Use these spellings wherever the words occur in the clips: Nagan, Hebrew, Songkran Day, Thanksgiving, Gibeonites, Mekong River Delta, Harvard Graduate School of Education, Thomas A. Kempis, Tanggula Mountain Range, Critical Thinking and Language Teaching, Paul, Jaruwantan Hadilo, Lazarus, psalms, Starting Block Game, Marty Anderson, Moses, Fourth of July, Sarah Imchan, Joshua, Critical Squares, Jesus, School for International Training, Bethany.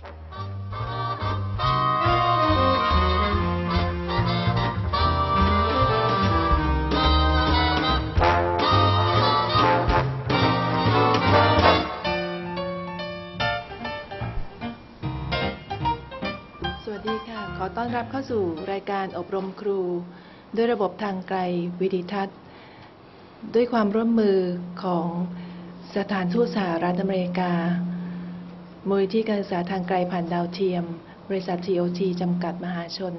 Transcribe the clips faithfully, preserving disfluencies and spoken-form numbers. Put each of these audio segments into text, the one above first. ต้อนรับเข้าสู่รายการอบรมครูด้วยระบบทางไกลวิดิทัศน์ด้วยความร่วมมือของสถานทูตสหรัฐอเมริกามูลนิธิการศึกษาทางไกลผ่านดาวเทียมบริษัท ที โอ ที จำกัดมหาชน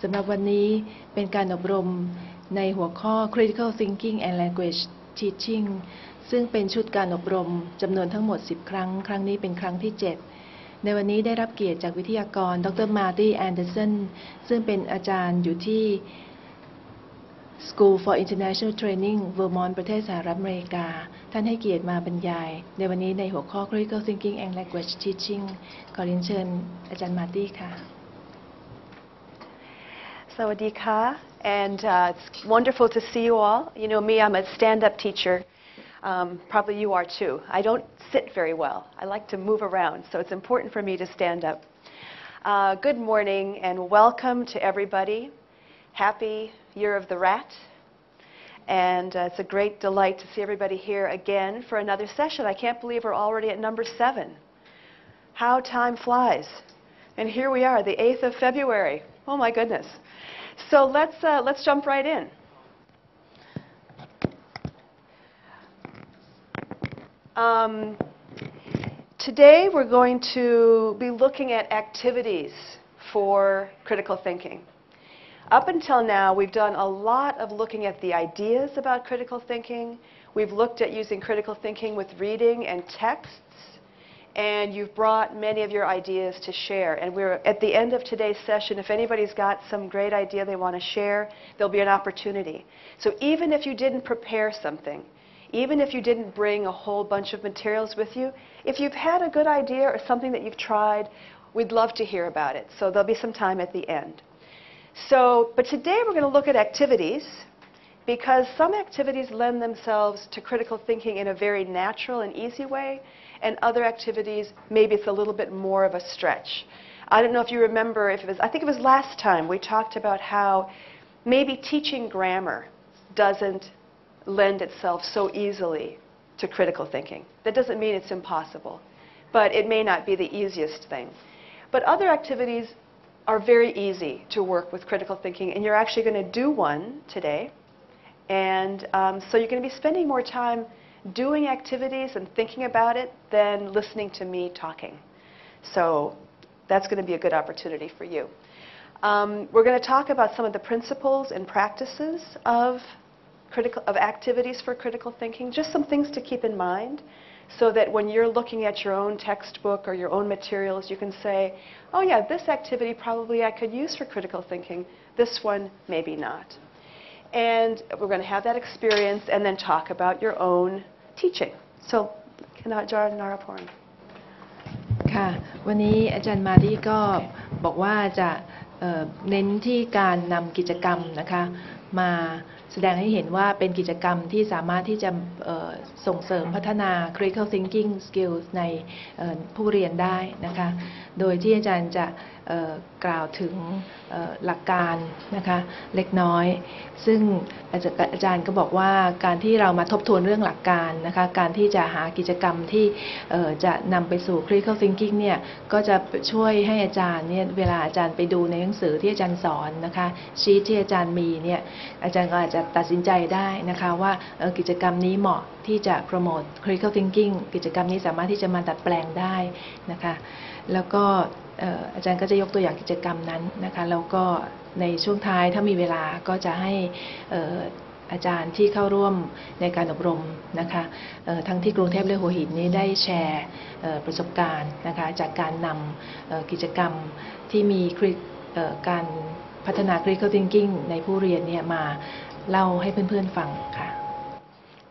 สำหรับวันนี้เป็นการอบรมในหัวข้อ Critical Thinking and Language Teaching ซึ่งเป็นชุดการอบรมจำนวนทั้งหมดสิบครั้งครั้งนี้เป็นครั้งที่เจ็ดในวันนี้ได้รับเกียรติจากวิทยากรดร Marty Anderson ซึ่งเป็นอาจารย์อยู่ที่ School for International Training เวอร์มอนต์ประเทศสหรัฐอเมริกาท่านให้เกียรติมาบรรยายในวันนี้ในหัวข้อ Critical Thinking and Language Teaching ขอเรียนเชิญอาจารย์ Marty ค่ะสวัสดีค่ะ and uh, it's wonderful to see you all. You know me, I'm a stand-up teacher.Um, probably you are too. I don't sit very well. I like to move around, so it's important for me to stand up. Uh, good morning and welcome to everybody. Happy Year of the Rat. And uh, it's a great delight to see everybody here again for another session. I can't believe we're already at number seven. How time flies. And here we are, the eighth of February. Oh my goodness. So let's, uh, let's jump right in.Um, today we're going to be looking at activities for critical thinking. Up until now we've done a lot of looking at the ideas about critical thinking. We've looked at using critical thinking with reading and texts, and you've brought many of your ideas to share. And we're at the end of today's session. If anybody's got some great idea they want to share, there'll be an opportunity. So even if you didn't prepare something,even if you didn't bring a whole bunch of materials with you, if you've had a good idea or something that you've tried, we'd love to hear about it. So there'll be some time at the end. So, but today we're going to look at activities, because some activities lend themselves to critical thinking in a very natural and easy way, and other activities, maybe it's a little bit more of a stretch. I don't know if you remember, if it was, I think it was last time we talked about how maybe teaching grammar doesn't lend itself so easily to critical thinking. That doesn't mean it's impossible, but it may not be the easiest thing. But other activities are very easy to work with critical thinking, and you're actually going to do one today. And um, so you're going to be spending more time doing activities and thinking about it than listening to me talking. So that's going to be a good opportunity for you. Um, we're going to talk about some of the principles and practices of critical of activities for critical thinking, just some things to keep in mind so that when you're looking at your own textbook or your own materials, you can say, oh yeah, this activity probably I could use for critical thinking, this one maybe not. And we're going to have that experience and then talk about your own teaching. So, can I jar Nara Porn? ค่ะวันนี้อาจารย์มาดี้ก็บอกว่าจะเน้นที่การนำกิจกรรมนะคะมาแสดงให้เห็นว่าเป็นกิจกรรมที่สามารถที่จะส่งเสริมพัฒนา critical thinking skills ในผู้เรียนได้นะคะโดยที่อาจารย์จะกล่าวถึงหลักการนะคะเล็กน้อยซึ่งอาจารย์ก็บอกว่าการที่เรามาทบทวนเรื่องหลักการนะคะการที่จะหากิจกรรมที่จะนำไปสู่ critical thinking เนี่ยก็จะช่วยให้อาจารย์เนี่ยเวลาอาจารย์ไปดูในหนังสือที่อาจารย์สอนนะคะชีทที่อาจารย์มีเนี่ยอาจารย์ก็อาจจะตัดสินใจได้นะคะว่ากิจกรรมนี้เหมาะที่จะ promote critical thinking กิจกรรมนี้สามารถที่จะมาดัดแปลงได้นะคะแล้วก็อาจารย์ก็จะยกตัวอย่างกิจกรรมนั้นนะคะแล้วก็ในช่วงท้ายถ้ามีเวลาก็จะให้อาจารย์ที่เข้าร่วมในการอบรมนะคะทั้งที่กรุงเทพและหัวหินนี้ได้แชร์ประสบการณ์นะคะจากการนำกิจกรรมที่มีการพัฒนา critical thinking ในผู้เรียนเนี่ยมาเล่าให้เพื่อนๆฟังค่ะ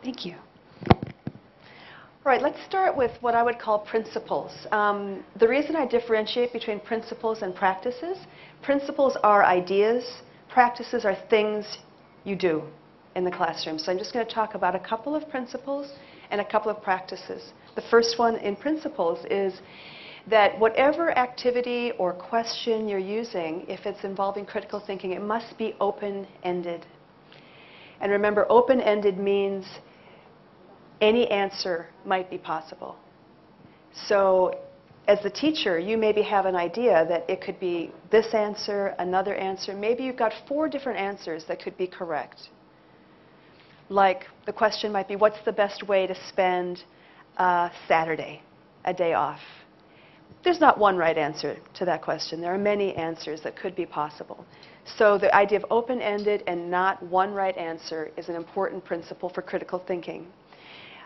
Thank you.Right, let's start with what I would call principles. Um, the reason I differentiate between principles and practices, principles are ideas, practices are things you do in the classroom. So I'm just going to talk about a couple of principles and a couple of practices. The first one in principles is that whatever activity or question you're using, if it's involving critical thinking, it must be open-ended. And remember, open-ended means any answer might be possible. So as the teacher, you maybe have an idea that it could be this answer, another answer. Maybe you've got four different answers that could be correct. Like the question might be, what's the best way to spend uh, Saturday, a day off? There's not one right answer to that question. There are many answers that could be possible. So the idea of open-ended and not one right answer is an important principle for critical thinking.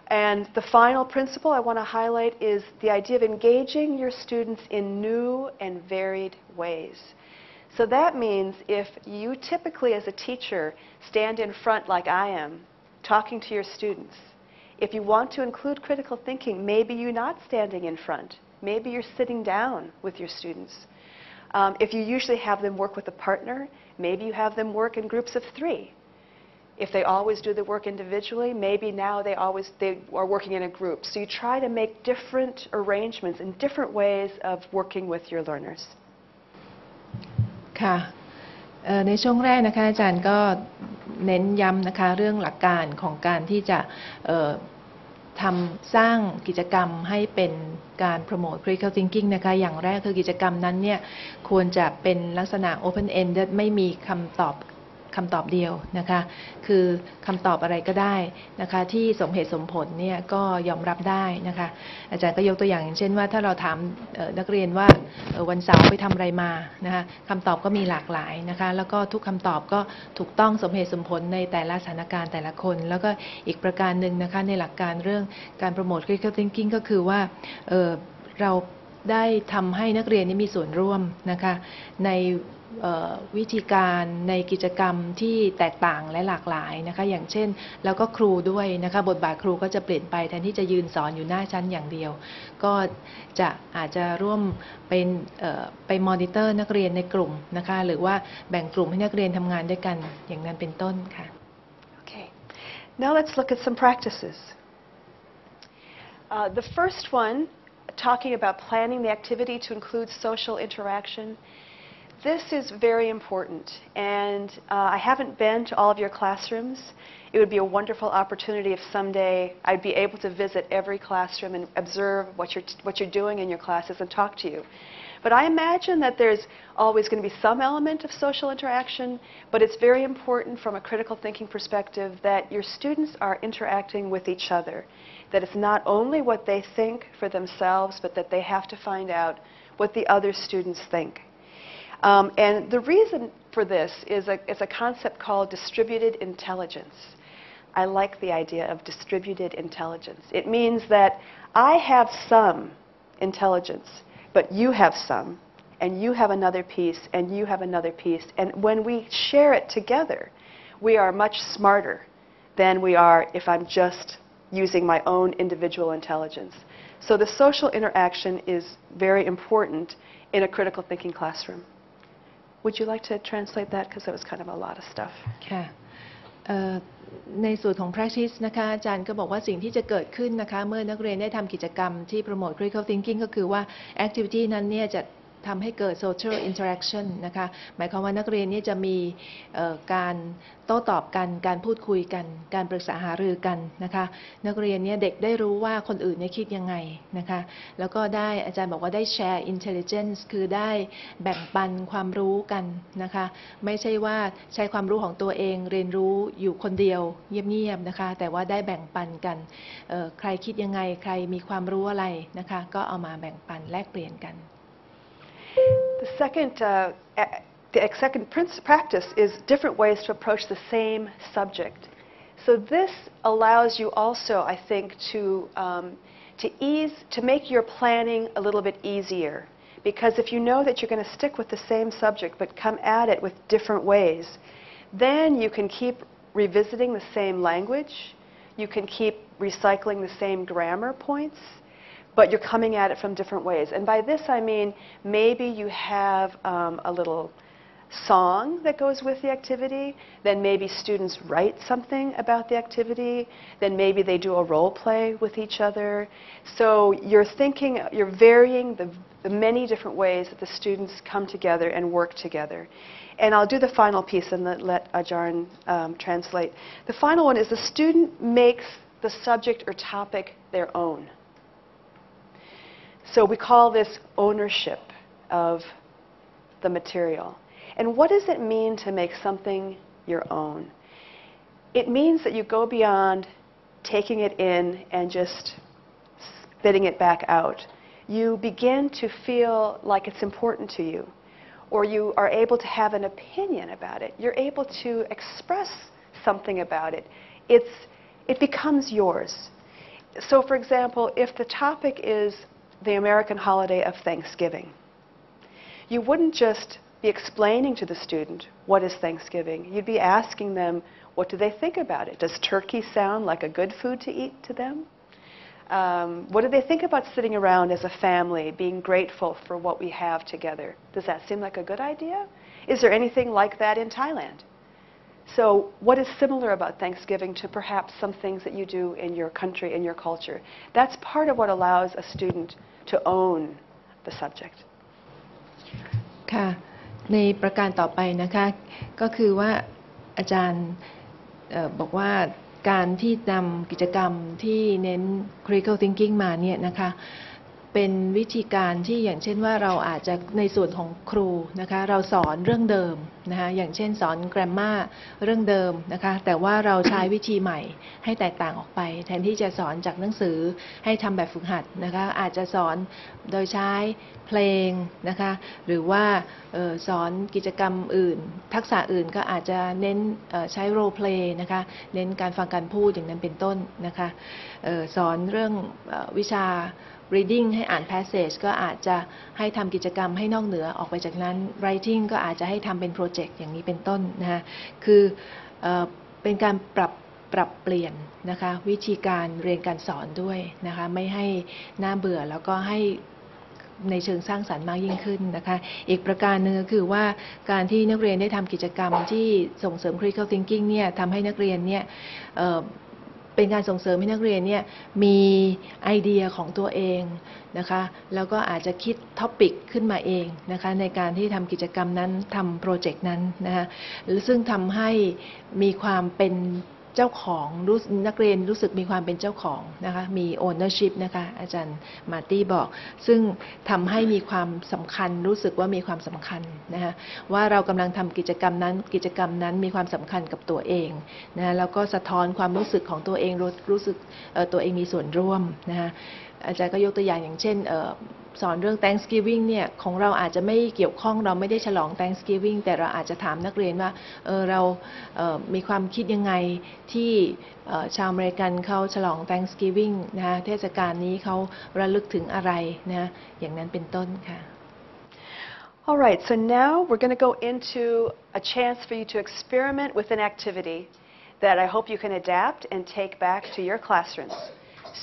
And the final principle I want to highlight is the idea of engaging your students in new and varied ways. So that means if you typically as a teacher stand in front like I am, talking to your students, if you want to include critical thinking, maybe you're not standing in front. Maybe you're sitting down with your students. Um, if you usually have them work with a partner, maybe you have them work in groups of three. If they always do the work individually, maybe now they always they are working in a group. So you try to make different arrangements and different ways of working with your learners. ค่ะ ในช่วงแรกนะคะอาจารย์ก็เน้นย้ำนะคะเรื่องหลักการของการที่จะทำสร้างกิจกรรมให้เป็นการ promote critical thinking นะคะอย่างแรกคือกิจกรรมนั้นเนี่ยควรจะเป็นลักษณะ open ended ไม่มีคำตอบคำตอบเดียวนะคะคือคำตอบอะไรก็ได้นะคะที่สมเหตุสมผลเนี่ยก็ยอมรับได้นะคะอาจารย์ก็ยกตัวอย่างเช่นว่าถ้าเราถามนักเรียนว่าวันเสาร์ไปทำอะไรมานะคะคำตอบก็มีหลากหลายนะคะแล้วก็ทุกคำตอบก็ถูกต้องสมเหตุสมผลในแต่ละสถานการณ์แต่ละคนแล้วก็อีกประการหนึ่งนะคะในหลักการเรื่องการโปรโมท critical thinking ก็คือว่าเอ่อเราได้ทำให้นักเรียนมีส่วนร่วมนะคะในวิธีการในกิจกรรมที่แตกต่างและหลากหลายนะคะอย่างเช่นแล้วก็ครูด้วยนะคะบทบาทครูก็จะเปลี่ยนไปแทนที่จะยืนสอนอยู่หน้าชั้นอย่างเดียวก็จะอาจจะร่วมเป็นไปมอนิเตอร์นักเรียนในกลุ่มนะคะหรือว่าแบ่งกลุ่มให้นักเรียนทำงานด้วยกันอย่างนั้นเป็นต้นค่ะ Okay, now let's look at some practices. Uh, the first one, talking about planning the activity to include social interaction. This is very important, and uh, I haven't been to all of your classrooms. It would be a wonderful opportunity if someday I'd be able to visit every classroom and observe what you're, what you're doing in your classes and talk to you. But I imagine that there's always going to be some element of social interaction, but it's very important from a critical thinking perspective that your students are interacting with each other, that it's not only what they think for themselves, but that they have to find out what the other students think. Um, and the reason for this is a, is a concept called distributed intelligence. I like the idea of distributed intelligence. It means that I have some intelligence, but you have some, and you have another piece, and you have another piece. And when we share it together, we are much smarter than we are if I'm just using my own individual intelligence. So the social interaction is very important in a critical thinking classroom. Would you like to translate that? Because that was kind of a lot of stuff. ค่ะ ในส่วนของ practice นะคะอาจารย์ก็บอกว่าสิ่งที่จะเกิดขึ้นนะคะเมื่อนักเรียนได้ทำกิจกรรมที่ promote critical thinking ก็คือว่า activity นั้นเนี่ยจะทำให้เกิด social interaction นะคะหมายความว่านักเรียนนี่จะมีการโต้ตอบกันการพูดคุยกันการปรึกษาหารือกันนะคะนักเรียนเนี่ยเด็กได้รู้ว่าคนอื่นเนี่ยคิดยังไงนะคะแล้วก็ได้อาจารย์บอกว่าได้ share intelligence คือได้แบ่งปันความรู้กันนะคะไม่ใช่ว่าใช้ความรู้ของตัวเองเรียนรู้อยู่คนเดียวเงียบๆนะคะแต่ว่าได้แบ่งปันกันใครคิดยังไงใครมีความรู้อะไรนะคะก็เอามาแบ่งปันแลกเปลี่ยนกันThe second, uh, the second practice is different ways to approach the same subject. So this allows you also, I think, to, um, to, ease, to make your planning a little bit easier. Because if you know that you're going to stick with the same subject but come at it with different ways, then you can keep revisiting the same language, you can keep recycling the same grammar points, but you're coming at it from different ways. And by this I mean maybe you have um, a little song that goes with the activity, then maybe students write something about the activity, then maybe they do a role play with each other. So you're thinking, you're varying the, the many different ways that the students come together and work together. And I'll do the final piece and let, let Ajarn um, translate. The final one is the student makes the subject or topic their own. So we call this ownership of the material. And what does it mean to make something your own? It means that you go beyond taking it in and just spitting it back out. You begin to feel like it's important to you, or you are able to have an opinion about it. You're able to express something about it. It's, it becomes yours. So for example, if the topic is the American holiday of Thanksgiving, you wouldn't just be explaining to the student what is Thanksgiving. You'd be asking them, what do they think about it? Does turkey sound like a good food to eat to them? Um, what do they think about sitting around as a family, being grateful for what we have together? Does that seem like a good idea? Is there anything like that in Thailand? So what is similar about Thanksgiving to perhaps some things that you do in your country, in your culture? That's part of what allows a student to own the subject. Okay. ในประการต่อไปนะคะก็คือว่าอาจารย์บอกว่าการที่นำกิจกรรมที่เน้น Critical Thinking มาเนี่ยนะคะเป็นวิธีการที่อย่างเช่นว่าเราอาจจะในส่วนของครูนะคะเราสอนเรื่องเดิมนะคะอย่างเช่นสอน Grammar เรื่องเดิมนะคะแต่ว่าเราใช้วิธีใหม่ให้แตกต่างออกไปแทนที่จะสอนจากหนังสือให้ทำแบบฝึกหัดนะคะอาจจะสอนโดยใช้ เพลงนะคะหรือว่าสอนกิจกรรมอื่นทักษะอื่นก็อาจจะเน้นใช้โรลเพลย์นะคะเน้นการฟังการพูดอย่างนั้นเป็นต้นนะคะสอนเรื่องวิชา reading ให้อ่าน passage ก็อาจจะให้ทำกิจกรรมให้นอกเหนือออกไปจากนั้น writing ก็อาจจะให้ทำเป็นโปรเจกต์อย่างนี้เป็นต้นนะคะคือเป็นการปรับ ปรับเปลี่ยนนะคะวิธีการเรียนการสอนด้วยนะคะไม่ให้น่าเบื่อแล้วก็ให้ ในเชิงสร้างสรรค์มากยิ่งขึ้นนะคะอีกประการหนึ่งก็คือว่าการที่นักเรียนได้ทำกิจกรรมที่ส่งเสริม Critical Thinking เนี่ยทำให้นักเรียนเนี่ยเป็นการส่งเสริมให้นักเรียนเนี่ยมีไอเดียของตัวเองนะคะแล้วก็อาจจะคิด ท็อปิก ขึ้นมาเองนะคะในการที่ทำกิจกรรมนั้นทำโปรเจกต์นั้นนะคะซึ่งทำให้มีความเป็นเจ้าของนักเรียนรู้สึกมีความเป็นเจ้าของนะคะมี ownership นะคะอาจารย์มาร์ตี้บอกซึ่งทำให้มีความสำคัญรู้สึกว่ามีความสำคัญนะคะว่าเรากำลังทำกิจกรรมนั้นกิจกรรมนั้นมีความสำคัญกับตัวเองนะแล้วก็สะท้อนความรู้สึกของตัวเองรู้สึกตัวเองมีส่วนร่วมนะคะอาจารย์ก็ยกตัวอย่างอย่างเช่นสอนเรื่อง Thanksgiving เนี่ยของเราอาจจะไม่เกี่ยวข้องเราไม่ได้ฉลอง Thanksgiving แต่เราอาจจะถามนักเรียนว่าเออเรามีความคิดยังไงที่ชาวอเมริกันเขาฉลอง Thanksgiving นะคะเทศกาลนี้เขาระลึกถึงอะไรนะอย่างนั้นเป็นต้นค่ะ All right, so now we're going to go into a chance for you to experiment with an activity that I hope you can adapt and take back to your classrooms.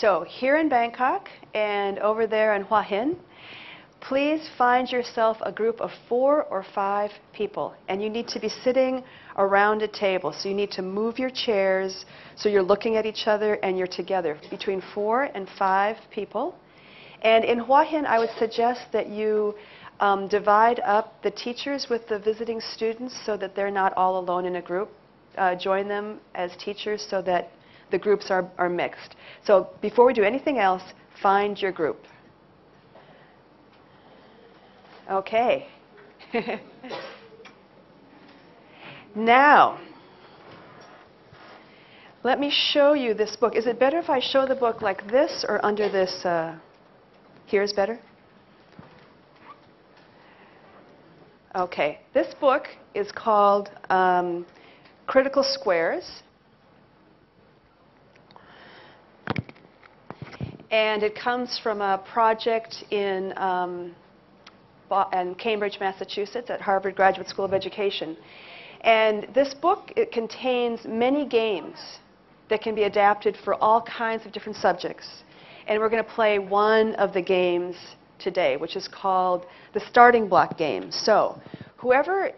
So here in Bangkok and over there in Hua Hin, please find yourself a group of four or five people, and you need to be sitting around a table. So you need to move your chairs so you're looking at each other and you're together, between four and five people. And in Hua Hin, I would suggest that you um, divide up the teachers with the visiting students so that they're not all alone in a group. Uh, join them as teachers so that the groups are, are mixed. So before we do anything else, find your group. Okay. Now, let me show you this book. Is it better if I show the book like this or under this? Uh, here's better? Okay. This book is called um, Critical Squares. And it comes from a project in, um, in Cambridge, Massachusetts at Harvard Graduate School of Education. And this book, it contains many games that can be adapted for all kinds of different subjects. And we're going to play one of the games today, which is called the starting block game. So whoever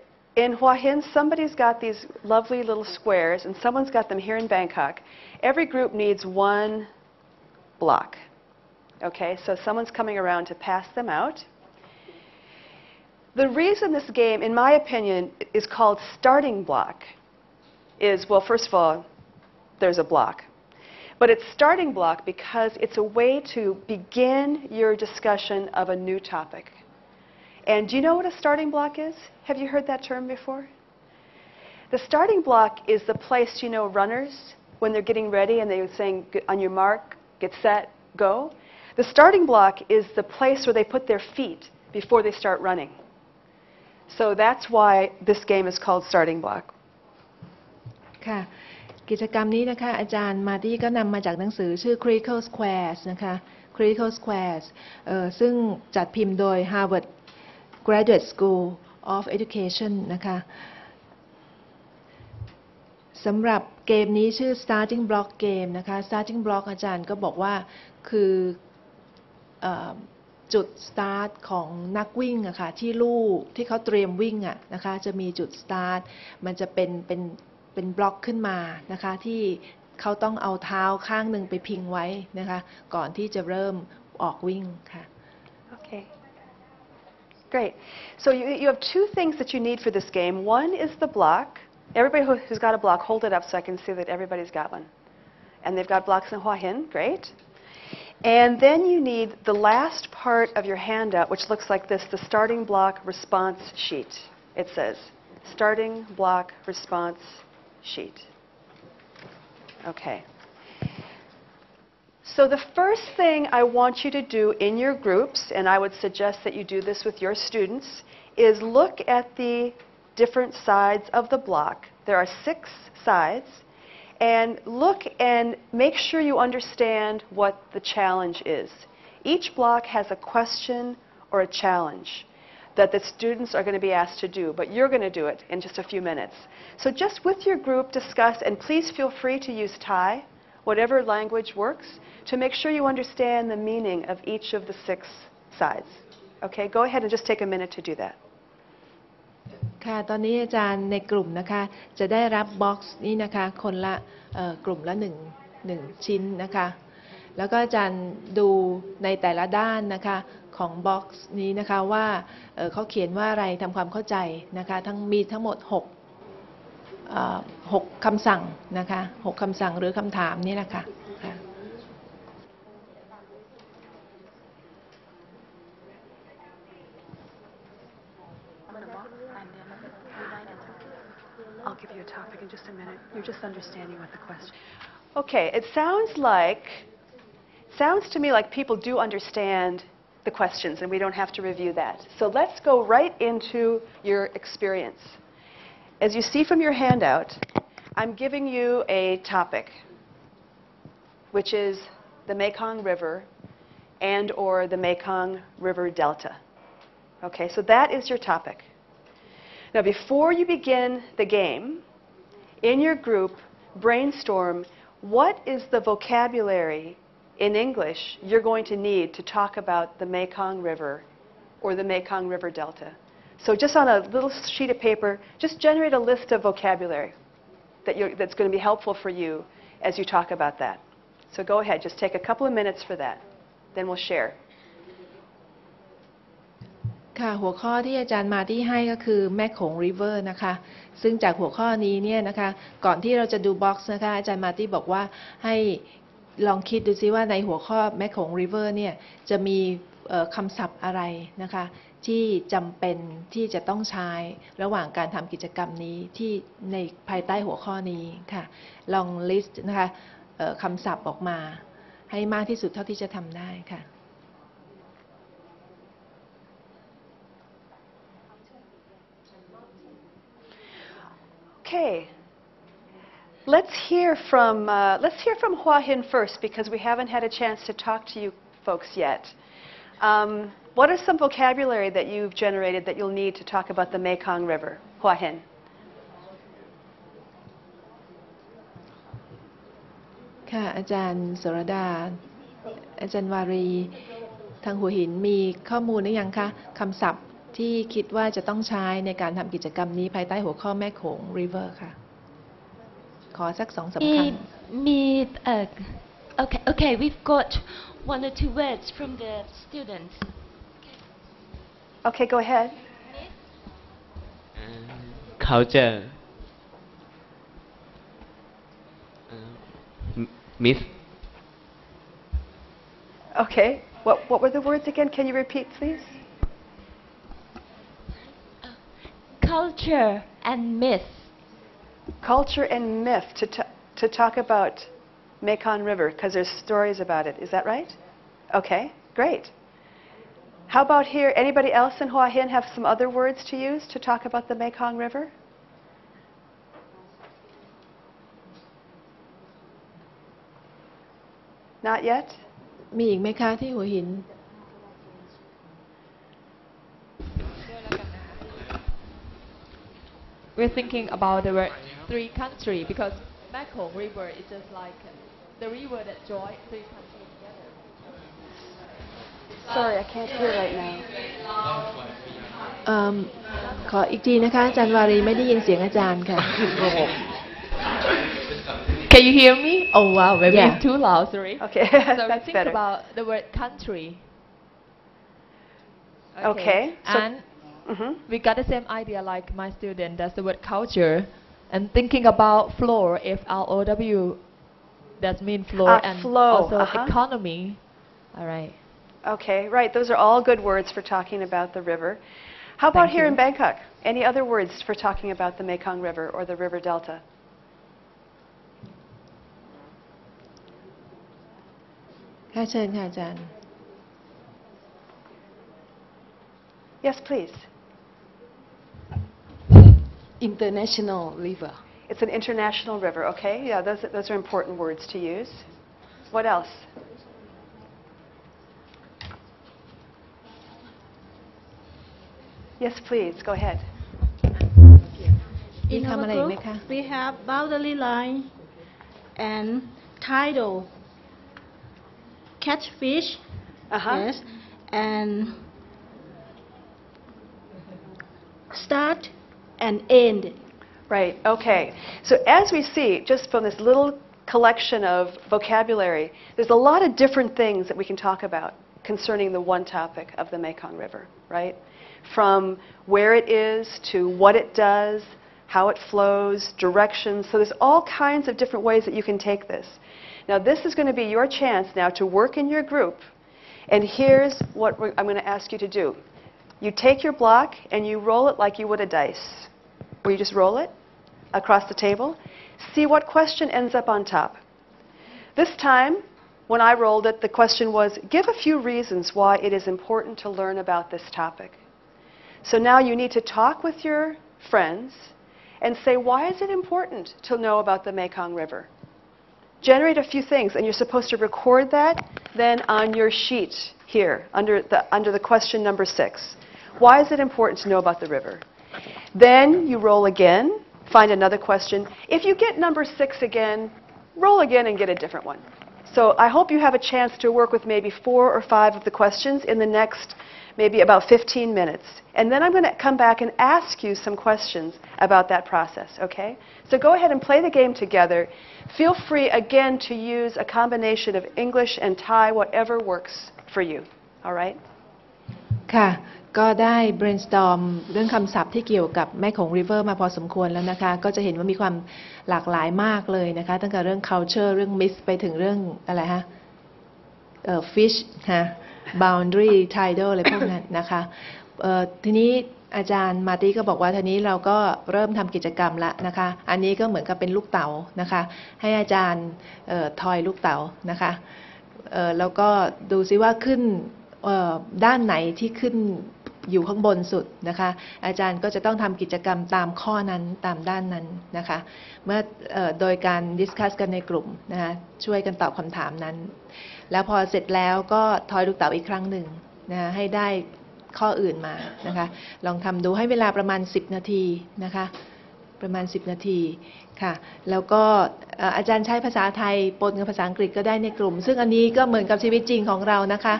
In Hua Hin, somebody's got these lovely little squares, and someone's got them here in Bangkok. Every group needs one block. Okay, so someone's coming around to pass them out. The reason this game, in my opinion, is called starting block is, well, first of all, there's a block. But it's starting block because it's a way to begin your discussion of a new topic. And do you know what a starting block is? Have you heard that term before? The starting block is the place, you know, runners, when they're getting ready and they're saying, on your mark, get set, go. The starting block is the place where they put their feet before they start running. So that's why this game is called starting block. ค่ะ กิจกรรมนี้นะคะ อาจารย์ มาร์ตี้ ก็นำมาจากหนังสือชื่อ Critical Squares นะคะ Critical Squares เอ่อ ซึ่งจัดพิมพ์โดย Harvard Graduate School of Education นะคะสำหรับเกมนี้ชื่อ Starting Block Game นะคะ Starting Block อาจารย์ก็บอกว่าคือจุด start ของนักวิ่งอะค่ะที่ลู่ที่เขาเตรียมวิ่งอะนะคะจะมีจุด start มันจะเป็นเป็นเป็นบล็อกขึ้นมานะคะที่เขาต้องเอาเท้าข้างหนึ่งไปพิงไว้นะคะก่อนที่จะเริ่มออกวิ่งค่ะ Okay. Great. So you, you have two things that you need for this game. One is the block. Everybody who, who's got a block, hold it up so I can see that everybody's got one. And they've got blocks in Hua Hin. Great. And then you need the last part of your handout, which looks like this, the starting block response sheet. It says, starting block response sheet. Okay. So the first thing I want you to do in your groups, and I would suggest that you do this with your students, is look at the different sides of the block. There are six sides, and look and make sure you understand what the challenge is. Each block has a question or a challenge that the students are going to be asked to do, but you're going to do it in just a few minutes. So just with your group, discuss, and please feel free to use Thai, whatever language works, to make sure you understand the meaning of each of the six sides. Okay, go ahead and just take a minute to do that. ค่ะตอนนี้อาจารย์ในกลุ่มนะคะจะได้รับบ็อกซ์นี้นะคะคนละกลุ่มละหนึ่งหนึ่งชิ้นนะคะแล้วก็อาจารย์ดูในแต่ละด้านนะคะของบ็อกซ์นี้นะคะว่าเขาเขียนว่าอะไรทำความเข้าใจนะคะทั้งมีทั้งหมดหกหกคำสั่งนะคะหกคำสั่งหรือคำถามนี่แหละค่ะ I'll give you a topic in just a minute. You're just understanding what the question is. Okay, it sounds like, sounds to me like people do understand the questions, and we don't have to review that. So let's go right into your experience. As you see from your handout, I'm giving you a topic, which is the Mekong River and or the Mekong River Delta. Okay, so that is your topic. Now, before you begin the game, in your group, brainstorm what is the vocabulary in English you're going to need to talk about the Mekong River or the Mekong River Delta. So just on a little sheet of paper, just generate a list of vocabulary that you're, that's going to be helpful for you as you talk about that. So go ahead, just take a couple of minutes for that. Then we'll share. ค่ะหัวข้อที่อาจารย์มาที่ให้ก็คือแม่โขง River นะคะซึ่งจากหัวข้อนี้เนี่ยนะคะก่อนที่เราจะดูบ็อกซ์นะคะอาจารย์มาที่บอกว่าให้ลองคิดดูซิว่าในหัวข้อแม่โขง River เนี่ยจะมีคำศัพท์อะไรนะคะที่จำเป็นที่จะต้องใช้ระหว่างการทำกิจกรรมนี้ที่ในภายใต้หัวข้อนี้ค่ะลอง list นะคะคำศัพท์ออกมาให้มากที่สุดเท่าที่จะทำได้ค่ะ Okay. Let's hear from uh, let's hear from Hua Hin first because we haven't had a chance to talk to you folks yet. Um, what are some vocabulary that you've generated that you'll need to talk about the Mekong River? Hua Hin. Ka, อาจารย์สรดา อาจารย์วารี ทางหัวหินมีข้อมูลหรือยังคะคำศัพท์ ที่คิดว่าจะต้องใช้ในการทำกิจกรรมนี้ภายใต้หัวข้อแม่โขง River ค่ะขอสักสองสามคำมี okay okay we've got one or two words from the students okay go ahead culture myth okay what what were the words again can you repeat please culture and myth culture and myth to t to talk about Mekong River because there's stories about it is that right okay great how about here anybody else in Hua Hin have some other words to use to talk about the Mekong River not yet มีอีกไหมคะที่หัวหินWe're thinking about the word three country because Mekong River is just like the river that joins three countries together. Sorry, I can't hear right now. Um, ขออีกทีนะคะอาจารย์วารีไม่ได้ยินเสียงอาจารย์ค่ะ Can you hear me? Oh wow, maybe yeah. it's too loud. Sorry. Okay, so we think better. about the word country. Okay. okay. So and Mm-hmm. We got the same idea like my student. That's the word culture, and thinking about flow, F L O W, that means flow uh, and flow. also uh-huh. economy. All right. Okay, right. Those are all good words for talking about the river. How about Thank here you. in Bangkok? Any other words for talking about the Mekong River or the River Delta? Yes, please. International river. It's an international river, okay? Yeah, those, those are important words to use. What else? Yes, please, go ahead. In our group, we have boundary line and tidal, catfish, uh-huh. yes, and start and end. Right, okay. So as we see, just from this little collection of vocabulary, there's a lot of different things that we can talk about concerning the one topic of the Mekong River, right? From where it is to what it does, how it flows, directions. So there's all kinds of different ways that you can take this. Now this is going to be your chance now to work in your group, and here's what we're, I'm going to ask you to do. You take your block and you roll it like you would a dice, where you just roll it across the table, see what question ends up on top. This time, when I rolled it, the question was, give a few reasons why it is important to learn about this topic. So now you need to talk with your friends and say, why is it important to know about the Mekong River? Generate a few things, and you're supposed to record that then on your sheet here, under the, under the question number six. Why is it important to know about the river? Then you roll again, find another question. If you get number six again, roll again and get a different one. So I hope you have a chance to work with maybe four or five of the questions in the next maybe about fifteen minutes. And then I'm going to come back and ask you some questions about that process, okay? So go ahead and play the game together. Feel free again to use a combination of English and Thai, whatever works for you, all right? ค่ะก็ได้ brainstorm เรื่องคำศัพท์ที่เกี่ยวกับแม่โขง River มาพอสมควรแล้วนะคะก็จะเห็นว่ามีความหลากหลายมากเลยนะคะตั้งแต่เรื่อง culture เรื่อง myth ไปถึงเรื่องอะไรฮะเอ่อ fish ฮะ boundary tidal อะไรพวกนั้นนะคะเอ่อทีนี้อาจารย์มาร์ตี้ก็บอกว่าทีนี้เราก็เริ่มทำกิจกรรมละนะคะอันนี้ก็เหมือนกับเป็นลูกเต๋านะคะให้อาจารย์เอ่อทอยลูกเต๋านะคะเอ่อแล้วก็ดูซิว่าขึ้นด้านไหนที่ขึ้นอยู่ข้างบนสุดนะคะอาจารย์ก็จะต้องทำกิจกรรมตามข้อนั้นตามด้านนั้นนะคะเมื่อโดยการดิสคัสกันในกลุ่มนะคะช่วยกันตอบคำถามนั้นแล้วพอเสร็จแล้วก็ทอยลูกเต๋าอีกครั้งหนึ่งนะให้ได้ข้ออื่นมานะคะลองทำดูให้เวลาประมาณสิบนาทีนะคะ ประมาณสิบนาทีค่ะแล้วก็อาจารย์ใช้ภาษาไทยปนกับภาษาอังกฤษก็ได้ในกลุ่มซึ่งอันนี้ก็เหมือนกับชีวิตจริงของเรานะคะ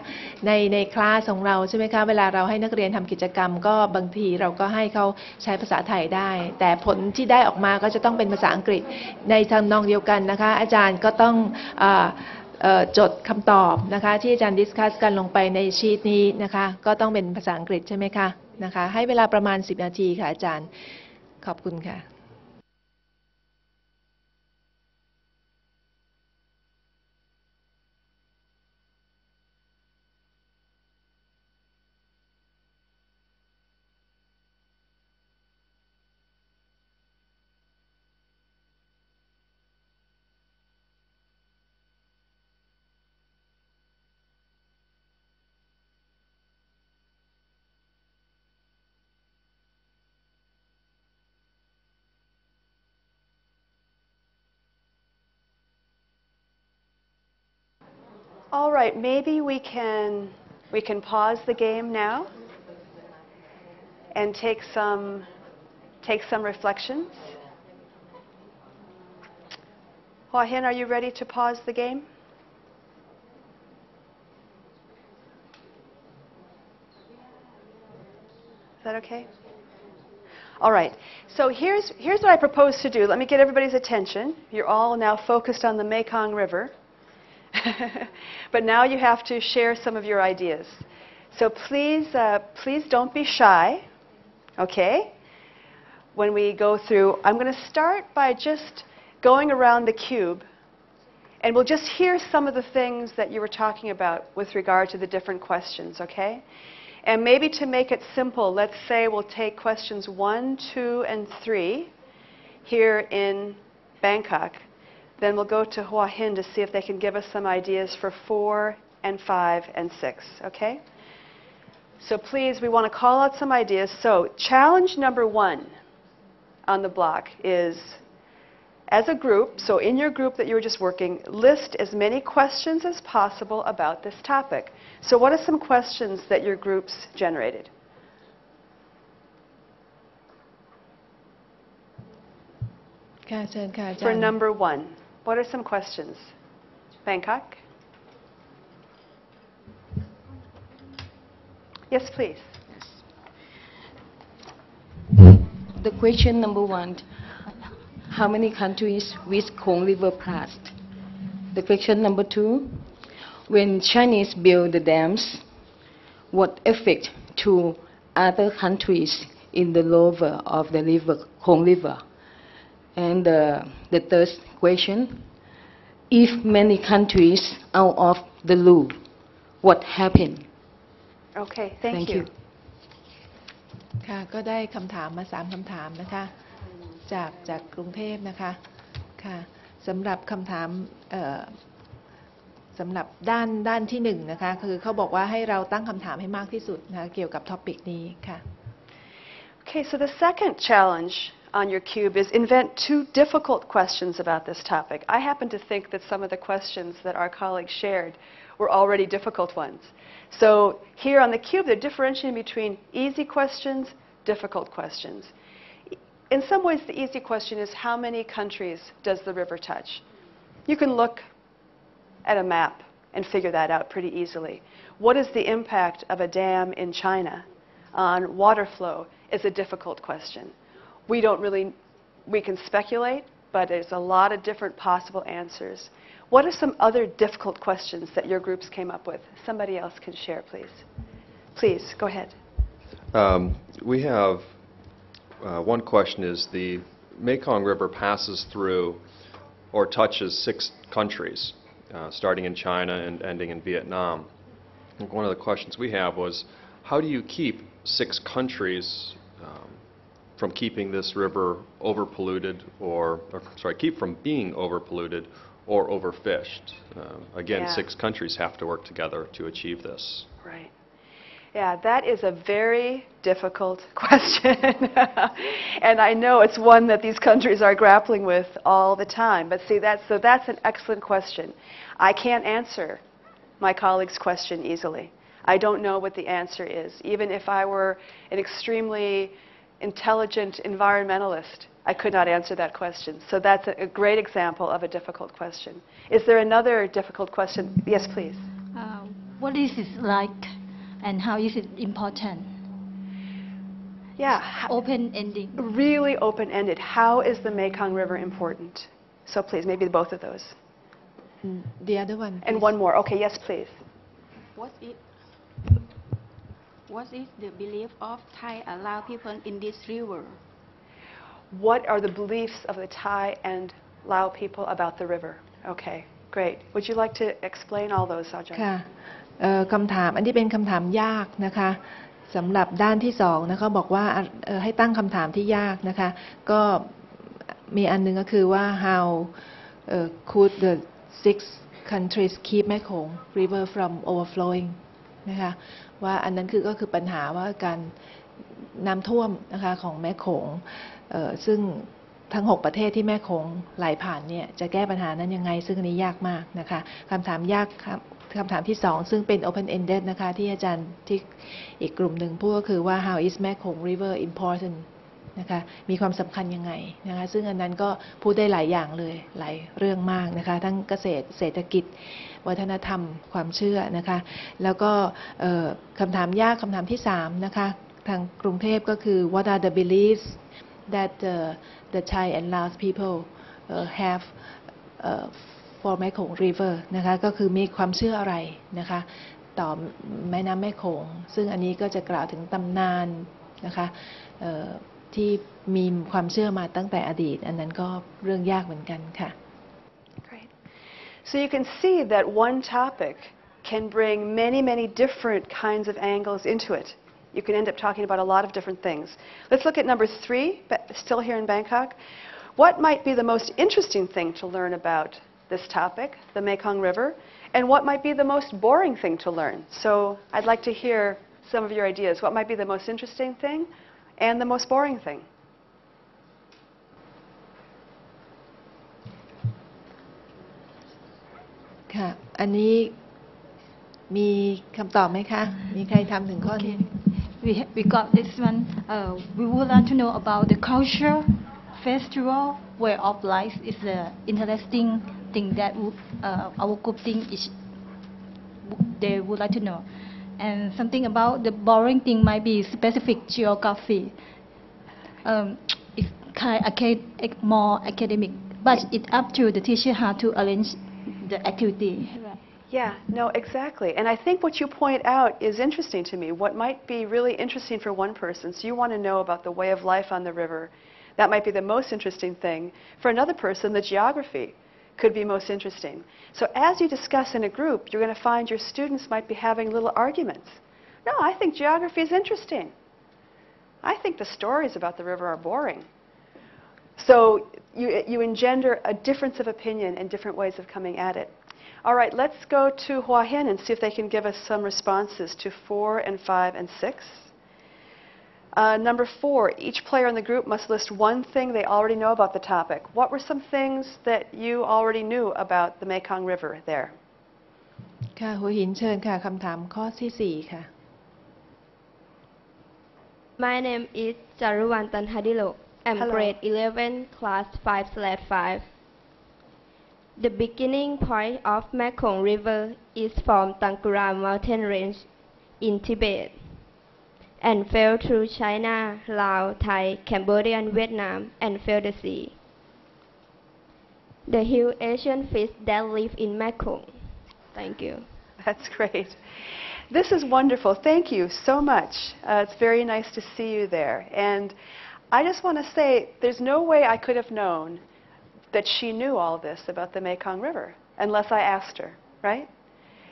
ในในคลาสของเราใช่ไหมคะเวลาเราให้นักเรียนทำกิจกรรมก็บางทีเราก็ให้เขาใช้ภาษาไทยได้แต่ผลที่ได้ออกมาก็จะต้องเป็นภาษาอังกฤษในทำนองเดียวกันนะคะอาจารย์ก็ต้องจดคำตอบนะคะที่อาจารย์ดิสคัสกันลงไปในชีทนี้นะคะก็ต้องเป็นภาษาอังกฤษใช่ไหมคะนะคะให้เวลาประมาณสิบนาทีค่ะอาจารย์ขอบคุณค่ะAll right, maybe we can we can pause the game now and take some take some reflections. Hua Hin, are you ready to pause the game? Is that okay? All right. So here's here's what I propose to do. Let me get everybody's attention. You're all now focused on the Mekong River. But now you have to share some of your ideas. So please, uh, please don't be shy, okay? When we go through, I'm going to start by just going around the cube, and we'll just hear some of the things that you were talking about with regard to the different questions, okay? And maybe to make it simple, let's say we'll take questions one, two, and three here in Bangkok. Then we'll go to Hua Hin to see if they can give us some ideas for four and five and six, okay? So please, we want to call out some ideas. So challenge number one on the block is, as a group, so in your group that you were just working, list as many questions as possible about this topic. So what are some questions that your groups generated? For number one. What are some questions? Bangkok? Yes, please. Yes. The question number one, how many countries with Mekong River passed? The question number two, when Chinese build the dams, what effect to other countries in the lower of the river, Mekong River? And uh, the third question, if many countries out of the loop, what happened? Okay, thank, thank you. ค่ะก็ได้คำถามมาสามคำถามนะคะจากจากกรุงเทพนะคะค่ะสำหรับคำถามสำหรับด้านด้านที่หนึ่งนะคะคือเขาบอกว่าให้เราตั้งคำถามให้มากที่สุดนะเกี่ยวกับท็อปิกนี้ค่ะ Okay, so the second challenge on your cube is invent two difficult questions about this topic. I happen to think that some of the questions that our colleagues shared were already difficult ones. So here on the cube, they're differentiating between easy questions, difficult questions. In some ways, the easy question is how many countries does the river touch? You can look at a map and figure that out pretty easily. What is the impact of a dam in China on water flow is a difficult question. We don't really, we can speculate, but there's a lot of different possible answers. What are some other difficult questions that your groups came up with? Somebody else can share, please. Please, go ahead. Um, we have, uh, one question is the Mekong River passes through or touches six countries, uh, starting in China and ending in Vietnam. I think one of the questions we have was, how do you keep six countries um, from keeping this river overpolluted, or, or sorry, keep from being overpolluted or overfished. Uh, again, yeah. Six countries have to work together to achieve this. Right. Yeah, that is a very difficult question. And I know it's one that these countries are grappling with all the time. But see, that's, so that's an excellent question. I can't answer my colleague's question easily. I don't know what the answer is. Even if I were an extremely intelligent environmentalist? I could not answer that question. So that's a, a great example of a difficult question. Is there another difficult question? Yes, please. Uh, what is it like and how is it important? Yeah. Open-ended. Really open-ended. How is the Mekong River important? So please, maybe both of those. Mm, the other one. And please. One more. Okay, yes, please. What is, what is the belief of Thai and Lao people in this river? What are the beliefs of the Thai and Lao people about the river? Okay, great. Would you like to explain all those, Sajjan? ค่ะ เอ่อ คำถามอันนี้เป็นคำถามยากนะคะสำหรับด้านที่สองนะคะบอกว่าให้ตั้งคำถามที่ยากนะคะก็มีอันนึงก็คือว่า how uh, could the six countries keep Mekong River from overflowing นะคะว่าอันนั้นคือก็คือปัญหาว่าการน้ำท่วมนะคะของแม่โขงเอ่อซึ่งทั้งหกประเทศที่แม่โขงไหลผ่านเนี่ยจะแก้ปัญหานั้นยังไงซึ่งอันนี้ยากมากนะคะคำถามยากครับคำถามที่สองซึ่งเป็น open ended นะคะที่อาจารย์ที่อีกกลุ่มหนึ่งพูดก็คือว่า how is Mekong River important นะคะมีความสำคัญยังไงนะคะซึ่งอันนั้นก็พูดได้หลายอย่างเลยหลายเรื่องมากนะคะทั้งเกษตรเศรษฐกิจวัฒนธรรมความเชื่อนะคะแล้วก็คำถามยากคำถามที่สามนะคะทางกรุงเทพก็คือ what are the beliefs that the, the Thai and Lao people uh, have uh, for Mekong River นะคะก็คือมีความเชื่ออะไรนะคะต่อแม่น้ำแม่โขงซึ่งอันนี้ก็จะกล่าวถึงตำนานนะคะที่มีความเชื่อมาตั้งแต่อดีตอันนั้นก็เรื่องยากเหมือนกันค่ะ Great. So you can see that one topic can bring many many different kinds of angles into it. You can end up talking about a lot of different things. Let's look at number three, still here in Bangkok. What might be the most interesting thing to learn about this topic, the Mekong River, and what might be the most boring thing to learn? So I'd like to hear some of your ideas. What might be the most interesting thing and the most boring thing? Okay. อันนี้มีคำตอบไหมคะมีใครทำถึงข้อนี้We, we got this one. Uh, we would like to know about the culture, festival, way of life is an interesting thing that uh, our group think is, they would like to know. And something about the boring thing might be specific geography. Um, it's kind of more academic, but it's up to the teacher how to arrange the activity. Yeah, no, exactly. And I think what you point out is interesting to me. What might be really interesting for one person, so you want to know about the way of life on the river, that might be the most interesting thing. For another person, the geography could be most interesting. So as you discuss in a group, you're going to find your students might be having little arguments. No, I think geography is interesting. I think the stories about the river are boring. So you, you engender a difference of opinion and different ways of coming at it. All right, let's go to Hua Hin and see if they can give us some responses to four and five and six. Uh, number four, each player in the group must list one thing they already know about the topic. What were some things that you already knew about the Mekong River there? ค่ะ Hua Hin เชิญค่ะ คำถามข้อที่สี่ค่ะ My name is Jaruwantan Hadilo. I'm grade eleven, class five slash five. The beginning point of Mekong River is from Tanggula Mountain Range in Tibet and fell through China, Laos, Thai, Cambodia, and Vietnam and fell the sea. The huge Asian fish that live in Mekong. Thank you. That's great. This is wonderful. Thank you so much. Uh, it's very nice to see you there. And I just want to say there's no way I could have known that she knew all this about the Mekong River, unless I asked her, right?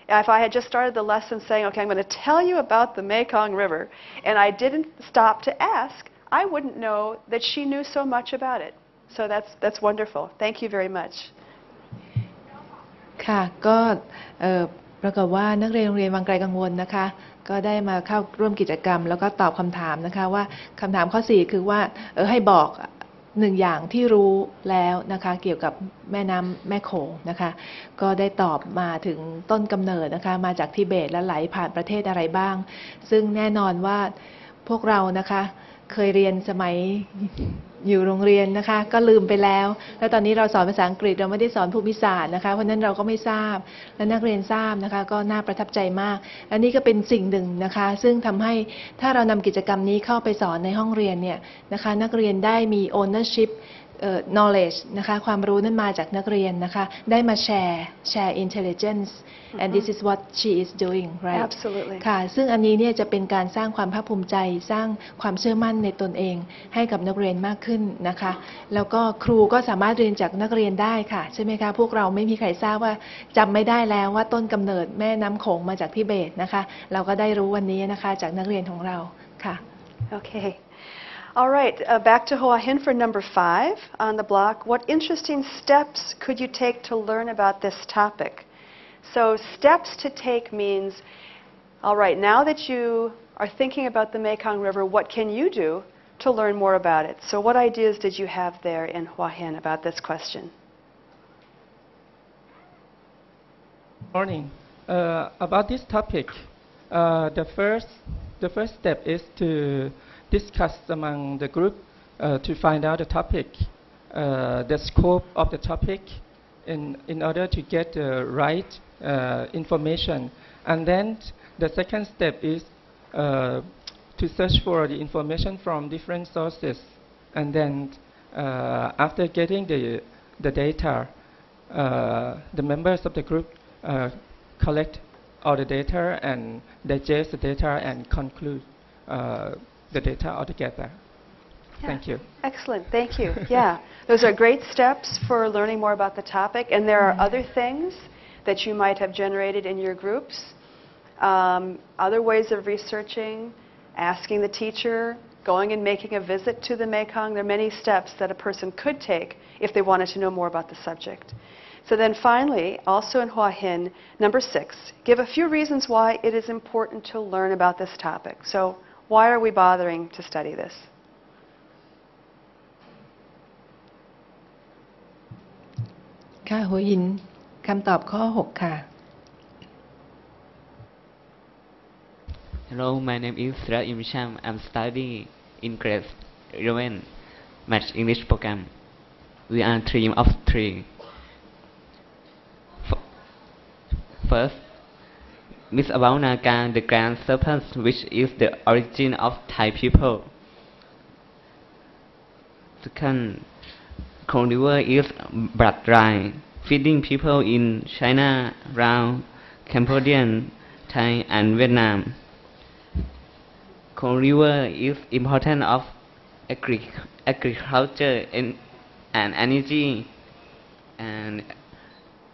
If I had just started the lesson saying, okay, I'm going to tell you about the Mekong River, and I didn't stop to ask, I wouldn't know that she knew so much about it. So that's, that's wonderful. Thank you very much. ค่ะก็ปรากฏว่านักเรียนโรงเรียนวังไกลกังวลนะคะก็ได้มาเข้าร่วมกิจกรรมแล้วก็ตอบคำถามนะคะว่าคำถามข้อสี่คือว่าเออให้บอกหนึ่งอย่างที่รู้แล้วนะคะเกี่ยวกับแม่น้ำแม่โขงนะคะก็ได้ตอบมาถึงต้นกำเนิดนะคะมาจากทิเบตและไหลผ่านประเทศอะไรบ้างซึ่งแน่นอนว่าพวกเรานะคะ เคยเรียนสมัยอยู่โรงเรียนนะคะก็ลืมไปแล้วแล้วตอนนี้เราสอนภาษาอังกฤษเราไม่ได้สอนภูมิศาสตร์นะคะเพราะนั้นเราก็ไม่ทราบและนักเรียนทราบนะคะก็น่าประทับใจมากอันนี้ก็เป็นสิ่งหนึ่งนะคะซึ่งทำให้ถ้าเรานำกิจกรรมนี้เข้าไปสอนในห้องเรียนเนี่ยนะคะนักเรียนได้มี ownership knowledge นะคะความรู้นั้นมาจากนักเรียนนะคะได้มาแชร์ share intelligence and this is what she is doing right absolutely ค่ะซึ่งอันนี้เนี่ยจะเป็นการสร้างความภาคภูมิใจสร้างความเชื่อมั่นในตนเองให้กับนักเรียนมากขึ้นนะคะแล้วก็ครูก็สามารถเรียนจากนักเรียนได้ค่ะใช่ไหมคะพวกเราไม่มีใครทราบว่าจำไม่ได้แล้วว่าต้นกำเนิดแม่น้ำโขงมาจากทิเบตนะคะเราก็ได้รู้วันนี้นะคะจากนักเรียนของเราค่ะโอเคAll right, uh, back to Hoahin for number five on the block. What interesting steps could you take to learn about this topic? So steps to take means, all right, now that you are thinking about the Mekong River, what can you do to learn more about it? So what ideas did you have there in Hoahin about this question? Good morning. Uh, about this topic, uh, the first, the first step is to discussed among the group uh, to find out the topic, uh, the scope of the topic in, in order to get the right uh, information. And then the second step is uh, to search for the information from different sources. And then uh, after getting the, the data, uh, the members of the group uh, collect all the data and digest the data and conclude uh, the data altogether. Yeah. Thank you. Excellent. Thank you. Yeah. Those are great steps for learning more about the topic. And there are other things that you might have generated in your groups, um, other ways of researching, asking the teacher, going and making a visit to the Mekong. There are many steps that a person could take if they wanted to know more about the subject. So then finally, also in Hoahin, number six, give a few reasons why it is important to learn about this topic. So why are we bothering to study this? Hoahin, คำตอบข้อหกค่ะ Hello, my name is Sarah Imchan. I'm studying in grade eleven Math English program. We are three of three. First, Miss about Nagan, the Grand Serpent, which is the origin of Thai people. Second, Mekong River is blood dry, feeding people in China, Laos, Cambodia, Thai, and Vietnam. Mekong River is important of agri agriculture and, and energy, and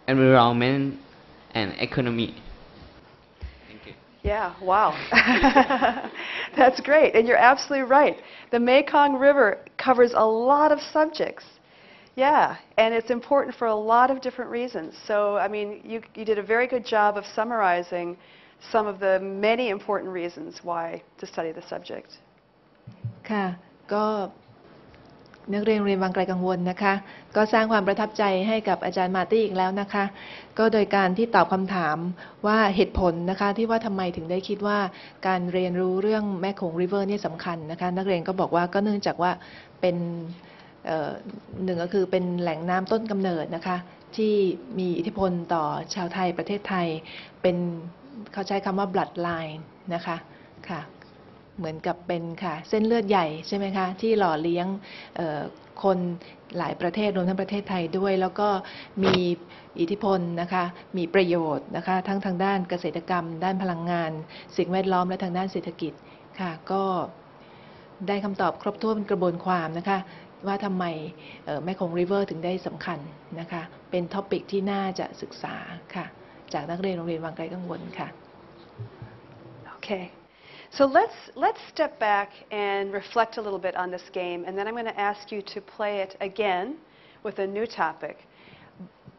environment and economy. Yeah, wow. That's great. And you're absolutely right. The Mekong River covers a lot of subjects. Yeah, and it's important for a lot of different reasons. So, I mean, you, you did a very good job of summarizing some of the many important reasons why to study the subject. ค่ะก็นักเรียนเรียนบางไกลกังวลนะคะก็สร้างความประทับใจให้กับอาจารย์มาร์ตี้อีกแล้วนะคะก็โดยการที่ตอบคำถามว่าเหตุผลนะคะที่ว่าทำไมถึงได้คิดว่าการเรียนรู้เรื่องแม่โขงริเวอร์นี่สำคัญนะคะนักเรียนก็บอกว่าก็เนื่องจากว่าเป็นหนึ่งก็คือเป็นแหล่งน้ำต้นกำเนิดนะคะที่มีอิทธิพลต่อชาวไทยประเทศไทยเป็นเขาใช้คำว่า bloodline นะคะค่ะเหมือนกับเป็นค่ะเส้นเลือดใหญ่ใช่ไหมคะที่หล่อเลี้ยงคนหลายประเทศรวมทั้งประเทศไทยด้วยแล้วก็มีอิทธิพลนะคะมีประโยชน์นะคะทั้งทางด้านเกษตรกรรมด้านพลังงานสิ่งแวดล้อมและทางด้านเศรษฐกิจค่ะก็ได้คำตอบครบถ้วนกระบวนความนะคะว่าทำไมแม่คงริเวอร์ถึงได้สำคัญนะคะเป็นท็อปิกที่น่าจะศึกษาค่ะจากนักเรียนโรงเรียนวังไกลกังวลค่ะโอเคSo let's, let's step back and reflect a little bit on this game, and then I'm going to ask you to play it again with a new topic,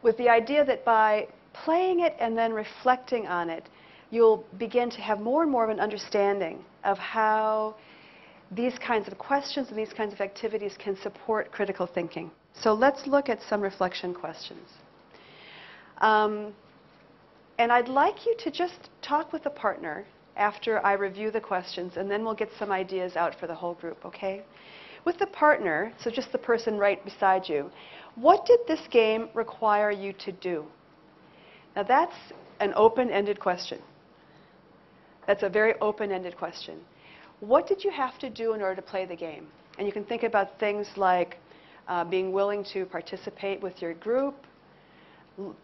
with the idea that by playing it and then reflecting on it, you'll begin to have more and more of an understanding of how these kinds of questions and these kinds of activities can support critical thinking. So let's look at some reflection questions. Um, and I'd like you to just talk with a partner after I review the questions, and then we'll get some ideas out for the whole group, okay? With the partner, so just the person right beside you, what did this game require you to do? Now that's an open-ended question. That's a very open-ended question. What did you have to do in order to play the game? And you can think about things like uh, being willing to participate with your group,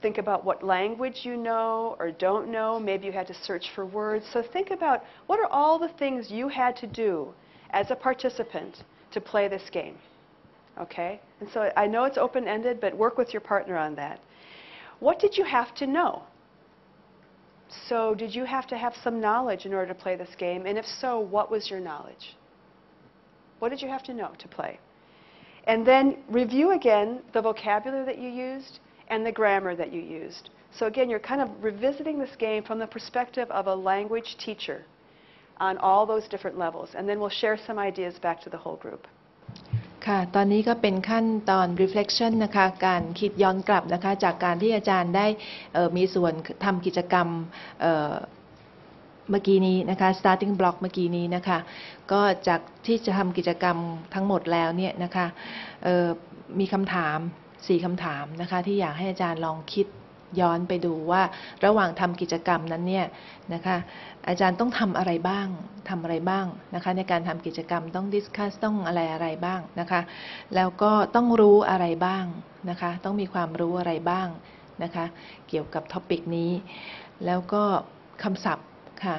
think about what language you know or don't know. Maybe you had to search for words. So think about what are all the things you had to do as a participant to play this game, okay? And so I know it's open-ended, but work with your partner on that. What did you have to know? So did you have to have some knowledge in order to play this game? And if so, what was your knowledge? What did you have to know to play? And then review again the vocabulary that you used and the grammar that you used. So again, you're kind of revisiting this game from the perspective of a language teacher on all those different levels. And then we'll share some ideas back to the whole group. ค่ะ ตอนนี้ก็เป็นขั้นตอน reflection นะคะการคิดย้อนกลับนะคะจากการที่อาจารย์ได้มีส่วนทำกิจกรรมเมื่อกี้นี้นะคะ starting block เมื่อกี้นี้นะคะก็จากที่จะทำกิจกรรมทั้งหมดแล้วเนี่ยนะคะมีคำถามสี่คำถามนะคะที่อยากให้อาจารย์ลองคิดย้อนไปดูว่าระหว่างทำกิจกรรมนั้นเนี่ยนะคะอาจารย์ต้องทำอะไรบ้างทำอะไรบ้างนะคะในการทำกิจกรรมต้องดิสคัสต้องอะไรอะไรบ้างนะคะแล้วก็ต้องรู้อะไรบ้างนะคะต้องมีความรู้อะไรบ้างนะคะเกี่ยวกับท็อปิกนี้แล้วก็คำศัพท์ค่ะ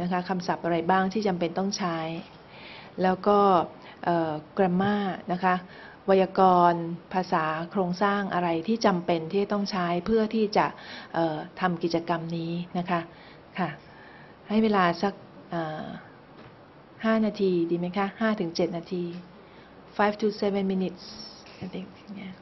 นะคะคำศัพท์อะไรบ้างที่จำเป็นต้องใช้แล้วก็แกรมม่านะคะไวยากรณ์ภาษาโครงสร้างอะไรที่จำเป็นที่ต้องใช้เพื่อที่จะทำกิจกรรมนี้นะคะค่ะให้เวลาสักห้านาทีดีไหมคะห้าถึงเจ็ดนาที five to seven minutes I think yeah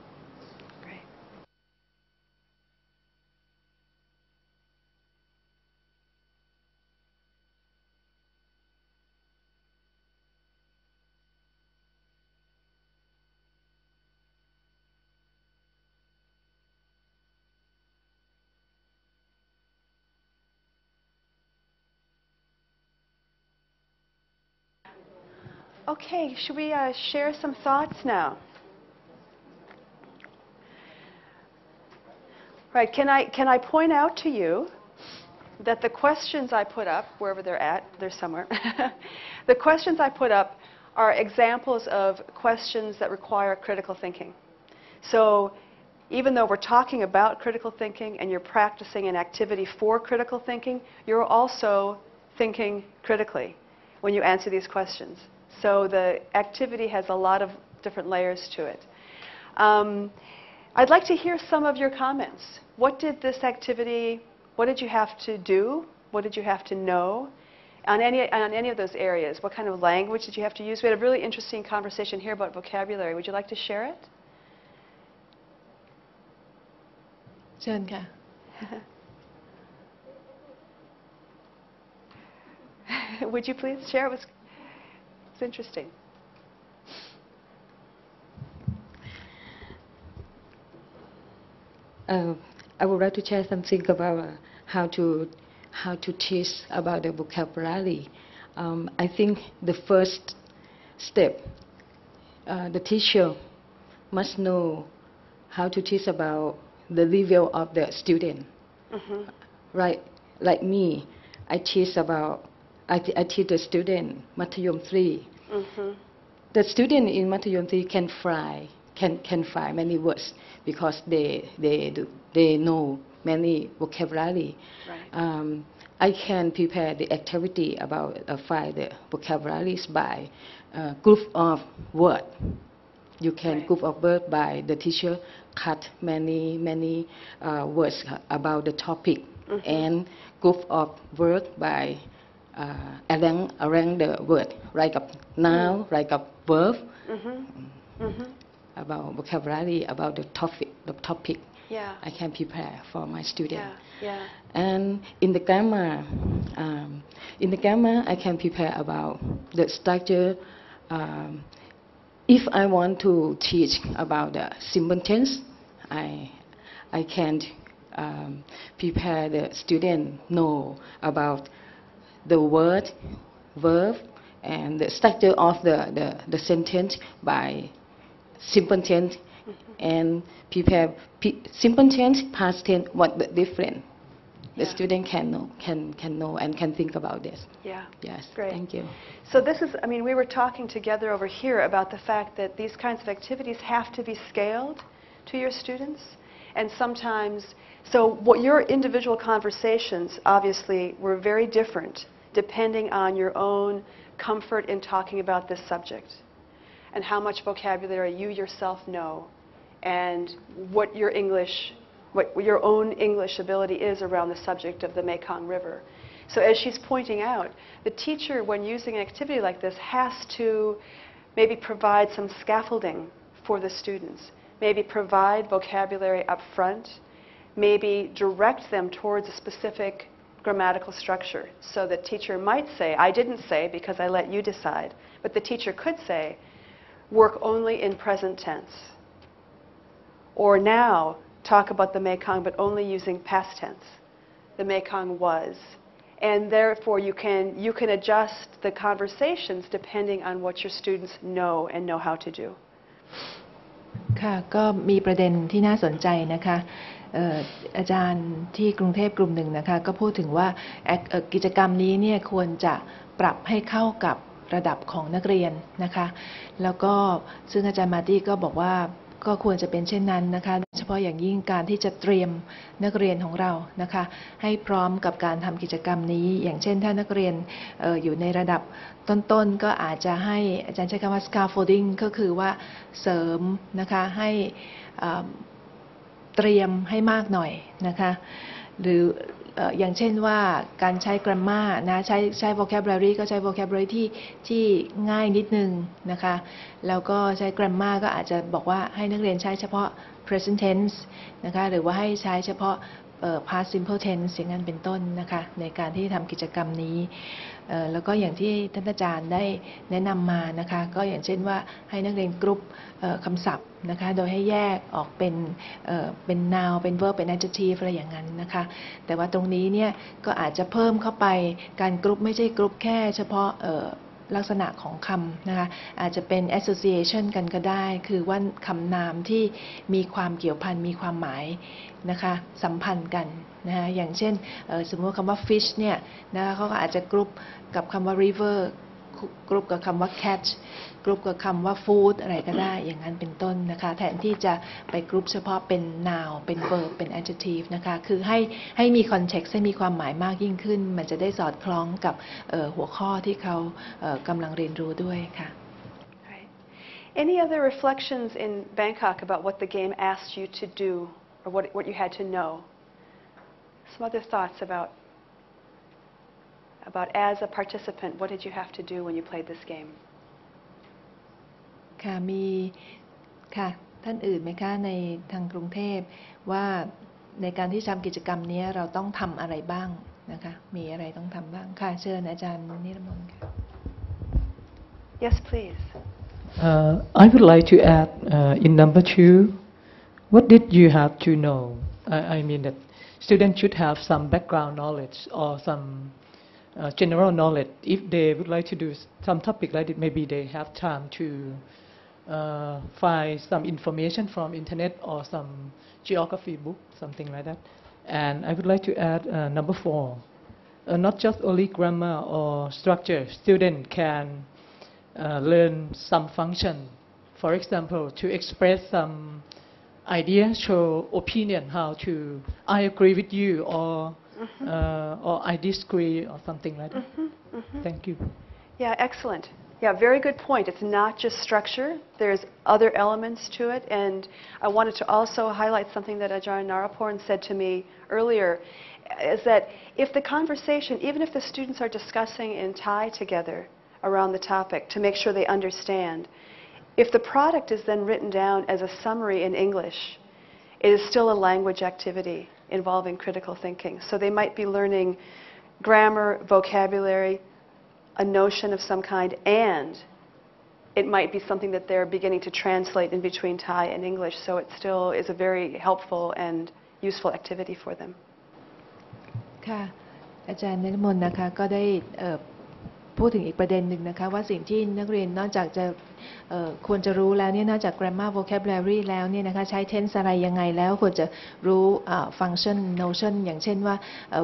Okay, should we uh, share some thoughts now? Right, can I, can I point out to you that the questions I put up, wherever they're at, they're somewhere, the questions I put up are examples of questions that require critical thinking. So even though we're talking about critical thinking and you're practicing an activity for critical thinking, you're also thinking critically when you answer these questions. So the activity has a lot of different layers to it. Um, I'd like to hear some of your comments. What did this activity, what did you have to do? What did you have to know? On any, on any of those areas, what kind of language did you have to use? We had a really interesting conversation here about vocabulary. Would you like to share it? Jenka. Would you please share it with It's interesting. Uh, I would like to share something about uh, how to how to teach about the vocabulary. Um, I think the first step, uh, the teacher must know how to teach about the level of the student. Mm-hmm. Right, like me, I teach about. I, I teach the student Mathayom three. Mm-hmm. The student in Mathayom three can fry can can fry many words because they they do, they know many vocabulary. Right. Um, I can prepare the activity about uh, find the vocabularies by uh, group of word. You can right. group of word by the teacher cut many many uh, words about the topic mm-hmm. and group of word by Uh, arrange, arrange the word, like a noun, mm. like a verb, mm-hmm. Mm-hmm. about vocabulary, about the topic. The topic yeah. I can prepare for my student. Yeah. Yeah. And in the grammar, um, in the grammar, I can prepare about the structure. Um, if I want to teach about the simple tense, I, I can um, prepare the student know about the word, verb, and the structure of the, the, the sentence by simple tense and prepare simple tense, past tense, what the different. The yeah. student can know, can, can know and can think about this. Yeah. Yes. Great. Thank you. So this is, I mean, we were talking together over here about the fact that these kinds of activities have to be scaled to your students. And sometimes, so what your individual conversations obviously were very different depending on your own comfort in talking about this subject and how much vocabulary you yourself know and what your English what your own English ability is around the subject of the Mekong River. So as she's pointing out, the teacher, when using an activity like this, has to maybe provide some scaffolding for the students, maybe provide vocabulary up front, maybe direct them towards a specific grammatical structure. So the teacher might say, I didn't say because I let you decide, but the teacher could say, work only in present tense, or now, talk about the Mekong, but only using past tense. The Mekong was. And therefore, you can, you can adjust the conversations depending on what your students know and know how to do. ค่ะก็มีประเด็นที่น่าสนใจนะคะ อาจารย์ที่กรุงเทพกลุ่มหนึ่งนะคะ ก็พูดถึงว่า กิจกรรมนี้เนี่ย ควรจะปรับให้เข้ากับระดับของนักเรียนนะคะ แล้วก็ซึ่งอาจารย์ มาร์ตี้ ก็บอกว่า ก็ควรจะเป็นเช่นนั้นนะคะโดยเฉพาะอย่างยิ่งการที่จะเตรียมนักเรียนของเรานะคะให้พร้อมกับการทำกิจกรรมนี้อย่างเช่นถ้านักเรียนอยู่ในระดับต้นๆก็อาจจะให้อาจารย์ใช้คำว่า scaffolding ก็คือว่าเสริมนะคะให้เตรียมให้มากหน่อยนะคะหรือ อย่างเช่นว่าการใช้ grammar นะใช้ใช้ vocabulary ก็ใช้ vocabulary ที่ที่ง่ายนิดนึงนะคะแล้วก็ใช้ grammar ก็อาจจะบอกว่าให้นักเรียนใช้เฉพาะ present tense นะคะหรือว่าให้ใช้เฉพาะ past simple tense อย่างนั้นเป็นต้นนะคะในการที่ทำกิจกรรมนี้แล้วก็อย่างที่ท่านอาจารย์ได้แนะนำมานะคะก็อย่างเช่นว่าให้นักเรียนกรุ๊ปคำศัพท์นะคะโดยให้แยกออกเป็นเป็น noun เป็น verb เป็น adjective อะไรอย่างนั้นนะคะแต่ว่าตรงนี้เนี่ยก็อาจจะเพิ่มเข้าไปการกรุ๊ปไม่ใช่กรุ๊ปแค่เฉพาะ ลักษณะของคำนะคะอาจจะเป็น association กันก็ได้คือว่าคำนามที่มีความเกี่ยวพันมีความหมายนะคะสัมพันธ์กันนะคะอย่างเช่นสมมติคำว่า fish เนี่ยนะคะเขาก็อาจจะกรุ๊ปกับคำว่า river กรุ๊ปกับคำว่า catch กรุ๊ปกับคำว่า food อะไรก็ได้อย่างนั้นเป็นต้นนะคะแทนที่จะไปกรุ๊ปเฉพาะเป็น noun เป็น verb เป็น adjective นะคะคือให้ให้มี context ให้มีความหมายมากยิ่งขึ้นมันจะได้สอดคล้องกับหัวข้อที่เขากำลังเรียนรู้ด้วยค่ะ Right. Any other reflections in Bangkok about what the game asked you to do or what what you had to know? Some other thoughts about about as a participant, what did you have to do when you played this game? ค่ะมีค่ะท่านอื่นไหมคะในทางกรุงเทพว่าในการที่ทำกิจกรรมนี้เราต้องทำอะไรบ้างนะคะมีอะไรต้องทำบ้างค่ะเชิญอาจารย์นิรมนต์ค่ะ Yes, please. Uh, I would like to add uh, in number two, what did you have to know? I, I mean that students should have some background knowledge or some Uh, general knowledge. If they would like to do some topic like it, maybe they have time to uh, find some information from internet or some geography book, something like that. And I would like to add uh, number four. Uh, not just only grammar or structure. Students can uh, learn some function. For example, to express some idea, show opinion, how to I agree with you or Mm-hmm. uh, or I disagree or something like that. Mm-hmm. Mm-hmm. Thank you. Yeah, excellent. Yeah, very good point. It's not just structure. There's other elements to it. And I wanted to also highlight something that Ajahn Naraporn said to me earlier, is that if the conversation, even if the students are discussing in Thai together around the topic to make sure they understand, if the product is then written down as a summary in English, it is still a language activity involving critical thinking. So they might be learning grammar, vocabulary, a notion of some kind, and it might be something that they're beginning to translate in between Thai and English, so it still is a very helpful and useful activity for them. ค่ะ อาจารย์ณฤมลนะคะก็ได้พูดถึงอีกประเด็นหนึ่งนะคะว่าสิ่งที่นักเรียนนอกจากจะควรจะรู้แล้วเนี่ยนอกจาก grammar vocabulary แล้วเนี่ยนะคะใช้ tense อะไรยังไงแล้วควรจะรู้ function notion อย่างเช่นว่า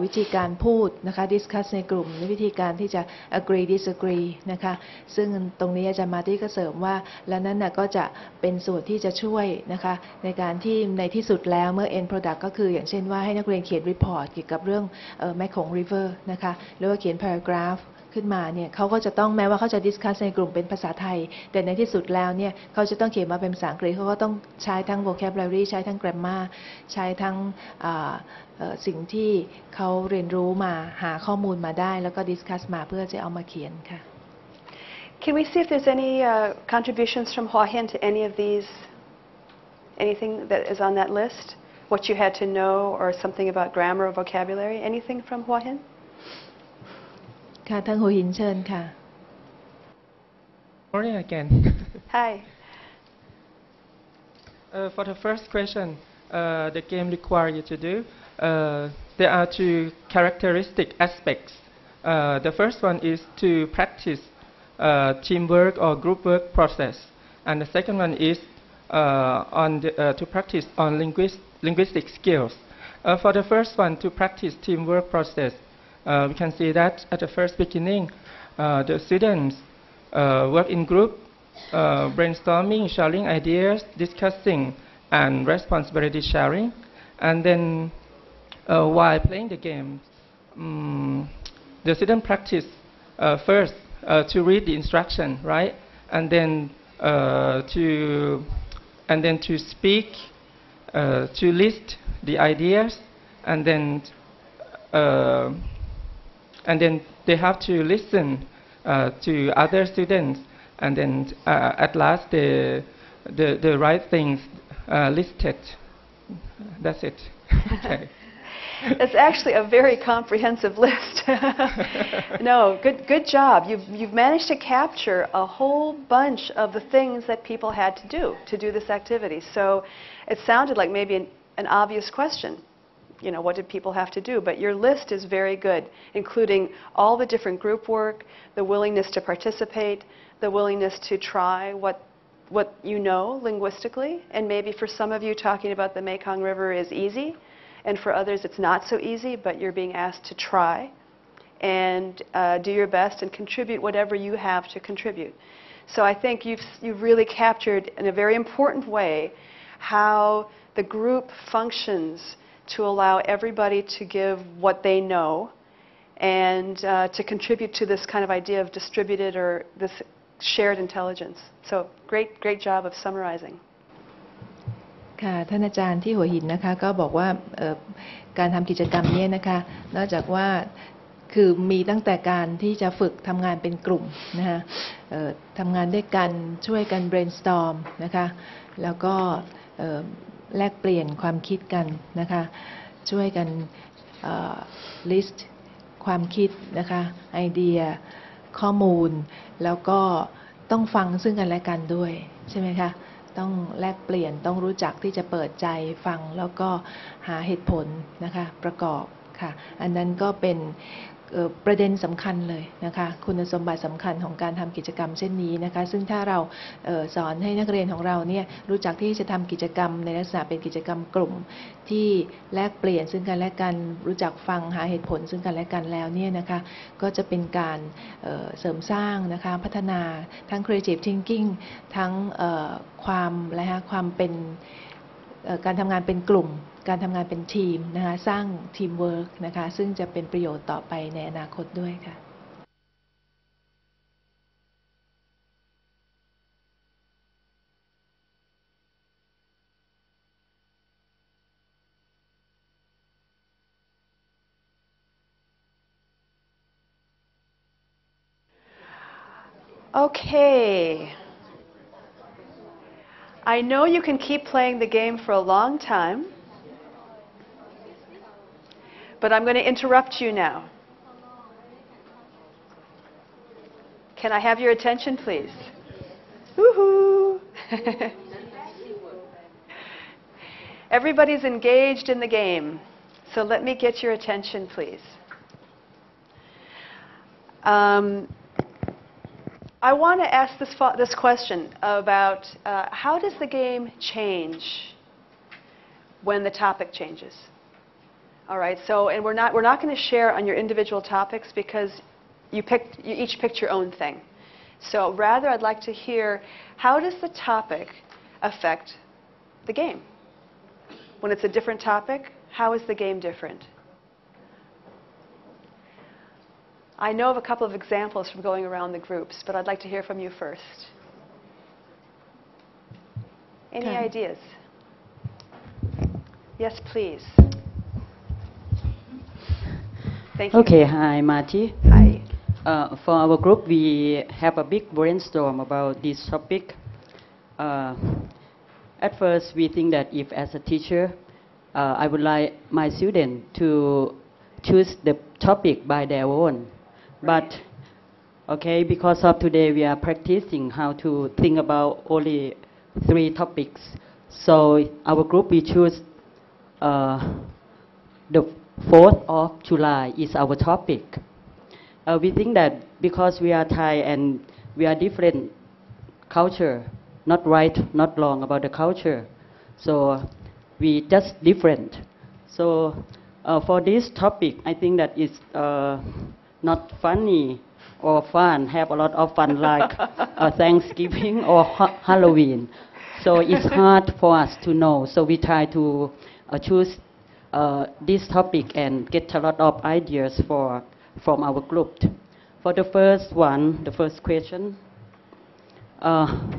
วิธีการพูดนะคะ discuss ในกลุ่มหรือวิธีการที่จะ agree disagree นะคะซึ่งตรงนี้อาจารย์มาร์ตี้ก็เสริมว่าแล้วนั้นนะก็จะเป็นส่วนที่จะช่วยนะคะในการที่ในที่สุดแล้วเมื่อ end product ก็คืออย่างเช่นว่าให้นักเรียนเขียน report เกี่ยวกับเรื่อง Mekong River นะคะหรือว่าเขียน paragraphขึ้นมาเนี่ยเขาก็จะต้องแม้ว่าเขาจะดิสคัสในกลุ่มเป็นภาษาไทยแต่ในที่สุดแล้วเนี่ยเขาจะต้องเขียนมาเป็นภาษาอังกฤษเขาก็ต้องใช้ทั้ง vocabulary ใช้ทั้ง grammar ใช้ทั้งสิ่งที่เขาเรียนรู้มาหาข้อมูลมาได้แล้วก็ดิสคัสมาเพื่อจะเอามาเขียนค่ะ Can we see if there's any uh, contributions from Hua Hin to any of these anything that is on that list what you had to know or something about grammar or vocabulary anything from Hua Hin Morning again. Hi. Uh, for the first question, uh, the game requires you to do. Uh, there are two characteristic aspects. Uh, the first one is to practice uh, teamwork or group work process, and the second one is uh, on the, uh, to practice on linguist, linguistic skills. Uh, for the first one, to practice teamwork process. Uh, we can see that at the first beginning, uh, the students uh, work in group, uh, brainstorming, sharing ideas, discussing, and responsibility sharing. And then uh, while playing the game, um, the student practice uh, first uh, to read the instruction, right? And then uh, to and then to speak, uh, to list the ideas, and then. Uh, And then they have to listen uh, to other students, and then uh, at last the the, the right things uh, listed. That's it. Okay. It's actually a very comprehensive list. No, good good job. You've you've managed to capture a whole bunch of the things that people had to do to do this activity. So it sounded like maybe an, an obvious question. You know, what did people have to do? But your list is very good, including all the different group work, the willingness to participate, the willingness to try what what you know linguistically. And maybe for some of you talking about the Mekong River is easy, and for others it's not so easy, but you're being asked to try and uh, do your best and contribute whatever you have to contribute. So I think you've, you've really captured in a very important way how the group functions to allow everybody to give what they know and uh, to contribute to this kind of idea of distributed or this shared intelligence. So great, great job of summarizing. ค่ะท่านอาจารย์ที่หัวหินนะคะก็บอกว่าการทำกิจกรรมนี้นะคะนอกจากว่าคือมีตั้งแต่การที่จะฝึกทำงานเป็นกลุ่มนะคะทำงานด้วยกันช่วยกัน brainstorm นะคะแล้วก็แลกเปลี่ยนความคิดกันนะคะช่วยกันลิสต์ความคิดนะคะไอเดียข้อมูลแล้วก็ต้องฟังซึ่งกันและกันด้วยใช่ไหมคะต้องแลกเปลี่ยนต้องรู้จักที่จะเปิดใจฟังแล้วก็หาเหตุผลนะคะประกอบค่ะอันนั้นก็เป็นประเด็นสำคัญเลยนะคะคุณสมบัติสำคัญของการทำกิจกรรมเช่นนี้นะคะซึ่งถ้าเราเอ่อสอนให้นักเรียนของเราเนี่ยรู้จักที่จะทำกิจกรรมในลักษณะเป็นกิจกรรมกลุ่มที่แลกเปลี่ยนซึ่งกันและกันรู้จักฟังหาเหตุผลซึ่งกันและกันแล้วเนี่ยนะคะก็จะเป็นการเอ่อเสริมสร้างนะคะพัฒนาทั้ง creative thinking ทั้งเอ่อความอะไรฮะความเป็นการทำงานเป็นกลุ่มการทำงานเป็นทีมนะคะสร้างทีมเวิร์กนะคะซึ่งจะเป็นประโยชน์ต่อไปในอนาคตด้วยค่ะ Okay. I know you can keep playing the game for a long time. But I'm going to interrupt you now. Can I have your attention, please? Woohoo! Everybody's engaged in the game, so let me get your attention, please. Um, I want to ask this, this question about uh, how does the game change when the topic changes? All right, so, and we're not, we're not going to share on your individual topics because you, picked, you each picked your own thing. So rather, I'd like to hear, how does the topic affect the game? When it's a different topic, how is the game different? I know of a couple of examples from going around the groups, but I'd like to hear from you first. Any okay. ideas? Yes, please. Thank you. Okay, hi, Marty. Hi. Uh, for our group, we have a big brainstorm about this topic. Uh, at first, we think that if, as a teacher, uh, I would like my student to choose the topic by their own. But, okay, because of today we are practicing how to think about only three topics. So our group, we choose uh, the fourth of July is our topic. Uh, we think that because we are Thai and we are different culture, not right, not wrong about the culture. So we just different. So uh, for this topic, I think that it's uh, not funny or fun, have a lot of fun like uh, Thanksgiving or ha Halloween. So it's hard for us to know. So we try to uh, choose uh, this topic and get a lot of ideas for, from our group. For the first one, the first question, uh,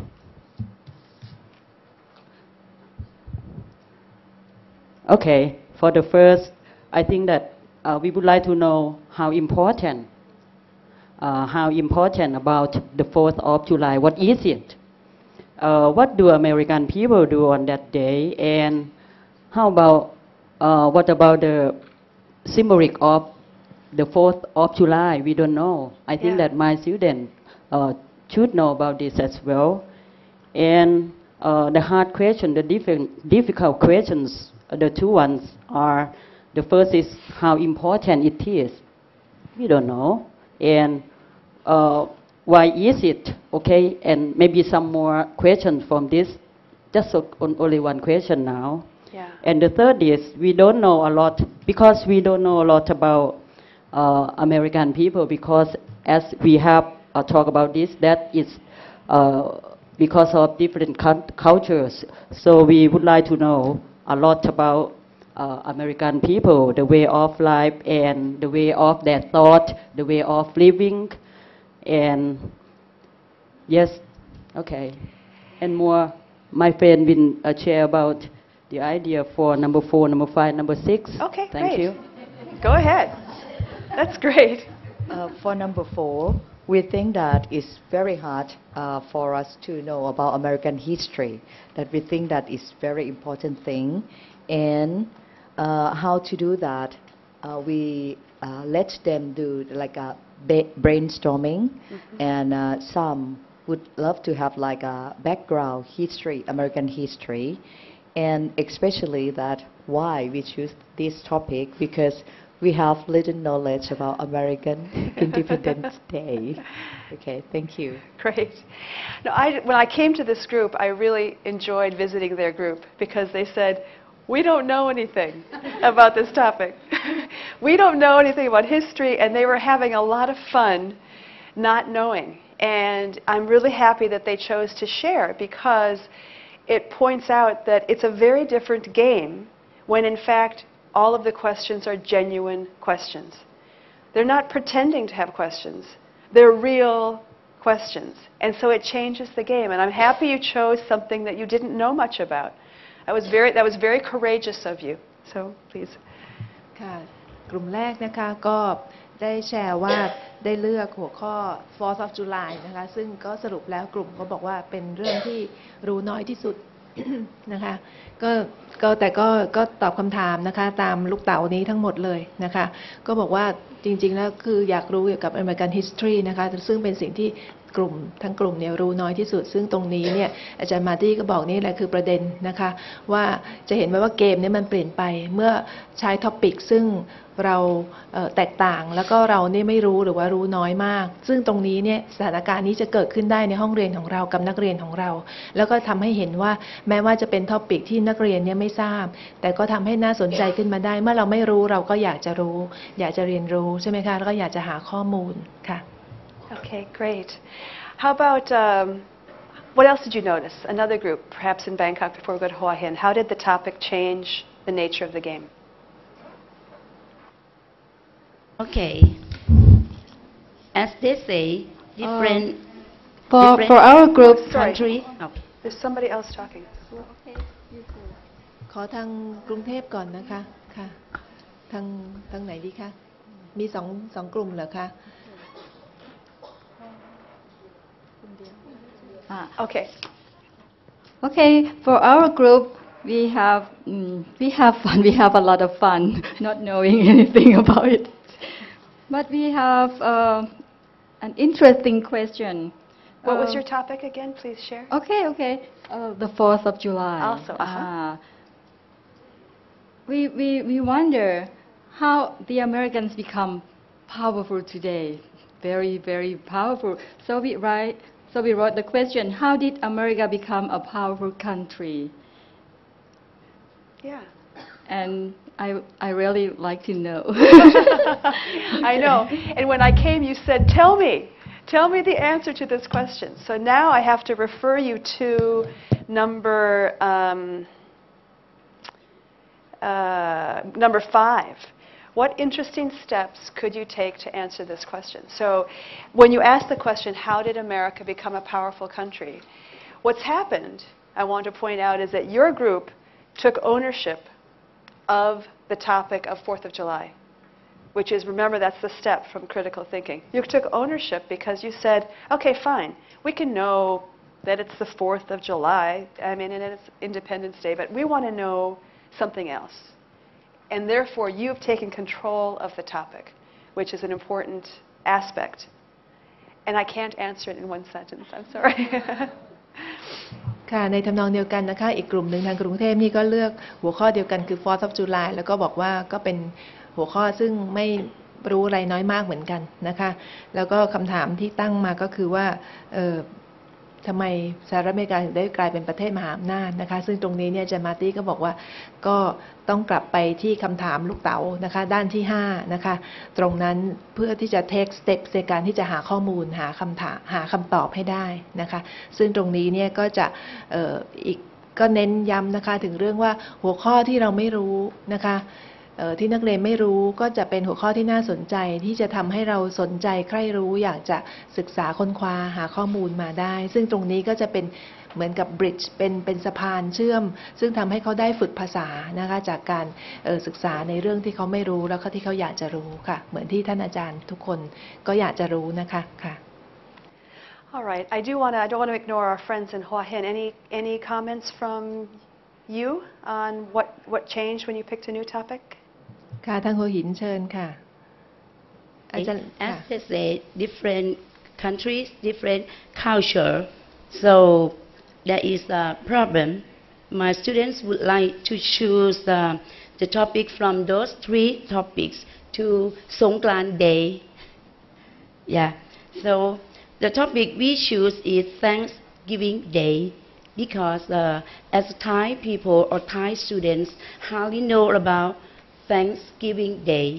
okay, for the first, I think that Uh, we would like to know how important, uh, how important about the fourth of July. What is it? Uh, what do American people do on that day? And how about, uh, what about the symbolic of the fourth of July? We don't know. I think yeah. that my student uh, should know about this as well. And uh, the hard question, the different, difficult questions, the two ones are, the first is how important it is. We don't know. And uh, why is it? Okay, and maybe some more questions from this. Just so on only one question now. Yeah. And the third is we don't know a lot because we don't know a lot about uh, American people because as we have uh, talked about this, that is uh, because of different cultures. So we would like to know a lot about Uh, American people, the way of life and the way of their thought, the way of living, and yes, okay, and more. My friend will uh, share about the idea for number four, number five, number six. Okay, thank great. you. Go ahead. That's great. Uh, for number four, we think that it's very hard uh, for us to know about American history. That we think that it's very important thing, and Uh, how to do that, uh, we uh, let them do like a ba brainstorming, mm-hmm. and uh, some would love to have like a background history, American history, and especially that why we choose this topic, because we have little knowledge about American Independence Day. Okay, thank you. Great. Now, I, when I came to this group, I really enjoyed visiting their group because they said, we don't know anything about this topic. We don't know anything about history, and they were having a lot of fun not knowing. And I'm really happy that they chose to share because it points out that it's a very different game when, in fact, all of the questions are genuine questions. They're not pretending to have questions. They're real questions. And so it changes the game. And I'm happy you chose something that you didn't know much about. That was very, that was very courageous of you. So please. ค่ะกลุ่มแรกนะคะก็ได้แชร์ว่าได้เลือกหัวข้อ fourth of July นะคะซึ่งก็สรุปแล้วกลุ่มก็บอกว่าเป็นเรื่องที่รู้น้อยที่สุด นะคะก็ก็แต่ก็ก็ตอบคำถามนะคะตามลูกเต๋านี้ทั้งหมดเลยนะคะก็บอกว่าจริงๆแล้วคืออยากรู้เกี่ยวกับ American History นะคะซึ่งเป็นสิ่งที่ กลุ่มทั้งกลุ่มเนี่ยรู้น้อยที่สุดซึ่งตรงนี้เนี่ยอาจารย์มาร์ตี้ก็บอกนี่แหละคือประเด็นนะคะว่าจะเห็นไหมว่าเกมเนี่ยมันเปลี่ยนไปเมื่อใช้ท็อปิกซึ่งเราแตกต่างแล้วก็เราเนี่ยไม่รู้หรือว่ารู้น้อยมากซึ่งตรงนี้เนี่ยสถานการณ์นี้จะเกิดขึ้นได้ในห้องเรียนของเรากับนักเรียนของเราแล้วก็ทำให้เห็นว่าแม้ว่าจะเป็นท็อปิกที่นักเรียนเนี่ยไม่ทราบแต่ก็ทำให้น่าสนใจขึ้นมาได้เมื่อเราไม่รู้เราก็อยากจะรู้อยากจะเรียนรู้ใช่ไหมคะแล้วก็อยากจะหาข้อมูลค่ะ Okay, great. How about um, what else did you notice? Another group, perhaps in Bangkok before we go to Hua Hin. How did the topic change the nature of the game?Okay, as they say, different. Um, for different for our group, country. Okay. There's somebody else talking. Okay, you too. ขอทางกรุงเทพก่อนนะคะค่ะทางทางไหนดีคะมีสองสองกลุ่มเหรอคะอ่า Okay. Okay, for our group.We have, um, we have fun, we have a lot of fun, not knowing anything about it. But we have uh, an interesting question. What uh, was your topic again? Please share. Okay, okay. Uh, the Fourth of July. Also, uh-huh. uh, we, we, we wonder how the Americans become powerful today. Very, very powerful. So we, write, so we wrote the question, how did America become a powerful country?Yeah. And I, I really like to know. I know. And when I came, you said, tell me. Tell me the answer to this question. So now I have to refer you to number, um, uh, number five. What interesting steps could you take to answer this question? So when you ask the question, how did America become a powerful country? What's happened, I want to point out, is that your group took ownership of the topic of Fourth of July, which is, remember, that's the step from critical thinking. You took ownership because you said, okay, fine, we can know that it's the Fourth of July, I mean, and it's Independence Day, but we want to know something else. And therefore, you've taken control of the topic, which is an important aspect. And I can't answer it in one sentence, I'm sorry. ค่ะในทำนองเดียวกันนะคะอีกกลุ่มหนึ่งทางกรุงเทพนี่ก็เลือกหัวข้อเดียวกันคือ Fourth of July แล้วก็บอกว่าก็เป็นหัวข้อซึ่งไม่รู้อะไรน้อยมากเหมือนกันนะคะแล้วก็คำถามที่ตั้งมาก็คือว่าเอ่อทำไมสหรัฐอเมริกาถึงได้กลายเป็นประเทศมหาอำนาจนะคะซึ่งตรงนี้เนี่ยอาจารย์มาร์ตี้ก็บอกว่าก็ต้องกลับไปที่คำถามลูกเต๋านะคะด้านที่ห้านะคะตรงนั้นเพื่อที่จะ take steps ในการที่จะหาข้อมูลหาคำถามหาคำตอบให้ได้นะคะซึ่งตรงนี้เนี่ยก็จะ อ, อ, อีกก็เน้นย้ำนะคะถึงเรื่องว่าหัวข้อที่เราไม่รู้นะคะที่นักเรียนไม่รู้ก็จะเป็นหัวข้อที่น่าสนใจที่จะทำให้เราสนใจใคร่รู้อยากจะศึกษาค้นคว้าหาข้อมูลมาได้ซึ่งตรงนี้ก็จะเป็นเหมือนกับบริดจ์เป็นเป็นสะพานเชื่อมซึ่งทำให้เขาได้ฝึกภาษานะคะจากการศึกษาในเรื่องที่เขาไม่รู้แล้วก็ที่เขาอยากจะรู้ค่ะเหมือนที่ท่านอาจารย์ทุกคนก็อยากจะรู้นะคะค่ะ All right I do wanna I don't wanna ignore our friends in Hua Hin any any comments from you on what what changed when you picked a new topicค่ะทางหัวหินเชิญค่ะ As they say, different countries, different culture, so there is a problem. My students would like to choose the, the topic from those three topics to Songkran Day. Yeah. So the topic we choose is Thanksgiving Day because uh, as Thai people or Thai students hardly know about.Thanksgiving Day,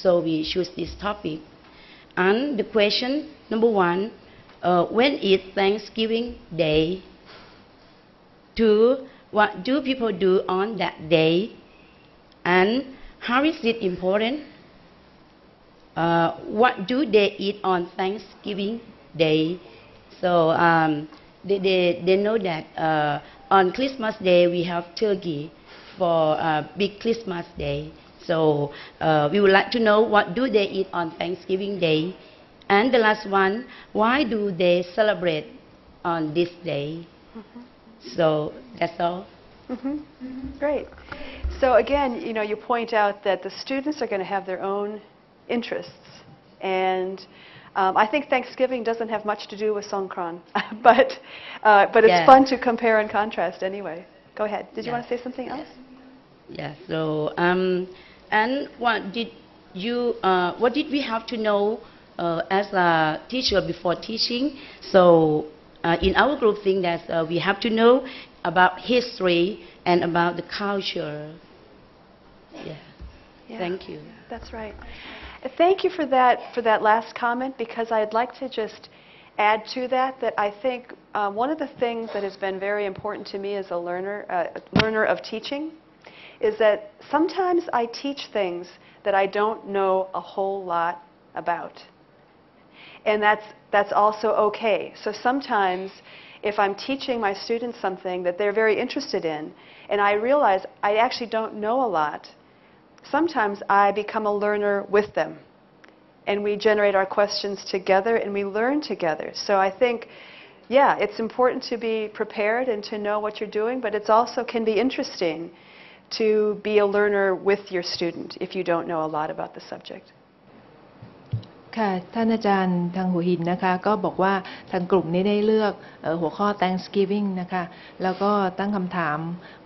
so we choose this topic. And the question number one, uh, when is Thanksgiving Day? Two, what do people do on that day? And how is it important? Uh, what do they eat on Thanksgiving Day? So um, they, they, they know that uh, on Christmas Day we have turkey for uh, big Christmas Day. So uh, we would like to know what do they eat on Thanksgiving Day. And the last one, why do they celebrate on this day? Mm-hmm. So that's all. Mm-hmm. Mm-hmm. Great. So again, you know, you point out that the students are going to have their own interests. And Um, I think Thanksgiving doesn't have much to do with Songkran, but, uh, but it's yeah. fun to compare and contrast anyway. Go ahead. Did yeah. you want to say something else? Yeah, so, um, and what did you, uh, what did we have to know uh, as a teacher before teaching? So uh, in our group think that uh, we have to know about history and about the culture. Yeah, yeah. Thank you. That's right. Thank you for that, for that last comment, because I'd like to just add to that that I think uh, one of the things that has been very important to me as a learner, uh, learner of teaching, is that sometimes I teach things that I don't know a whole lot about. And that's, that's also okay. So sometimes if I'm teaching my students something that they're very interested in, and I realize I actually don't know a lot, sometimes I become a learner with them, and we generate our questions together and we learn together. So I think, yeah, it's important to be prepared and to know what you're doing, but it's also can be interesting to be a learner with your student if you don't know a lot about the subject. ค่ะท่านอาจารย์ทางหัวหินนะคะก็บอกว่าทางกลุ่มนี้ได้เลือก เอ่อ หัวข้อ Thanksgiving นะคะแล้วก็ตั้งคำถาม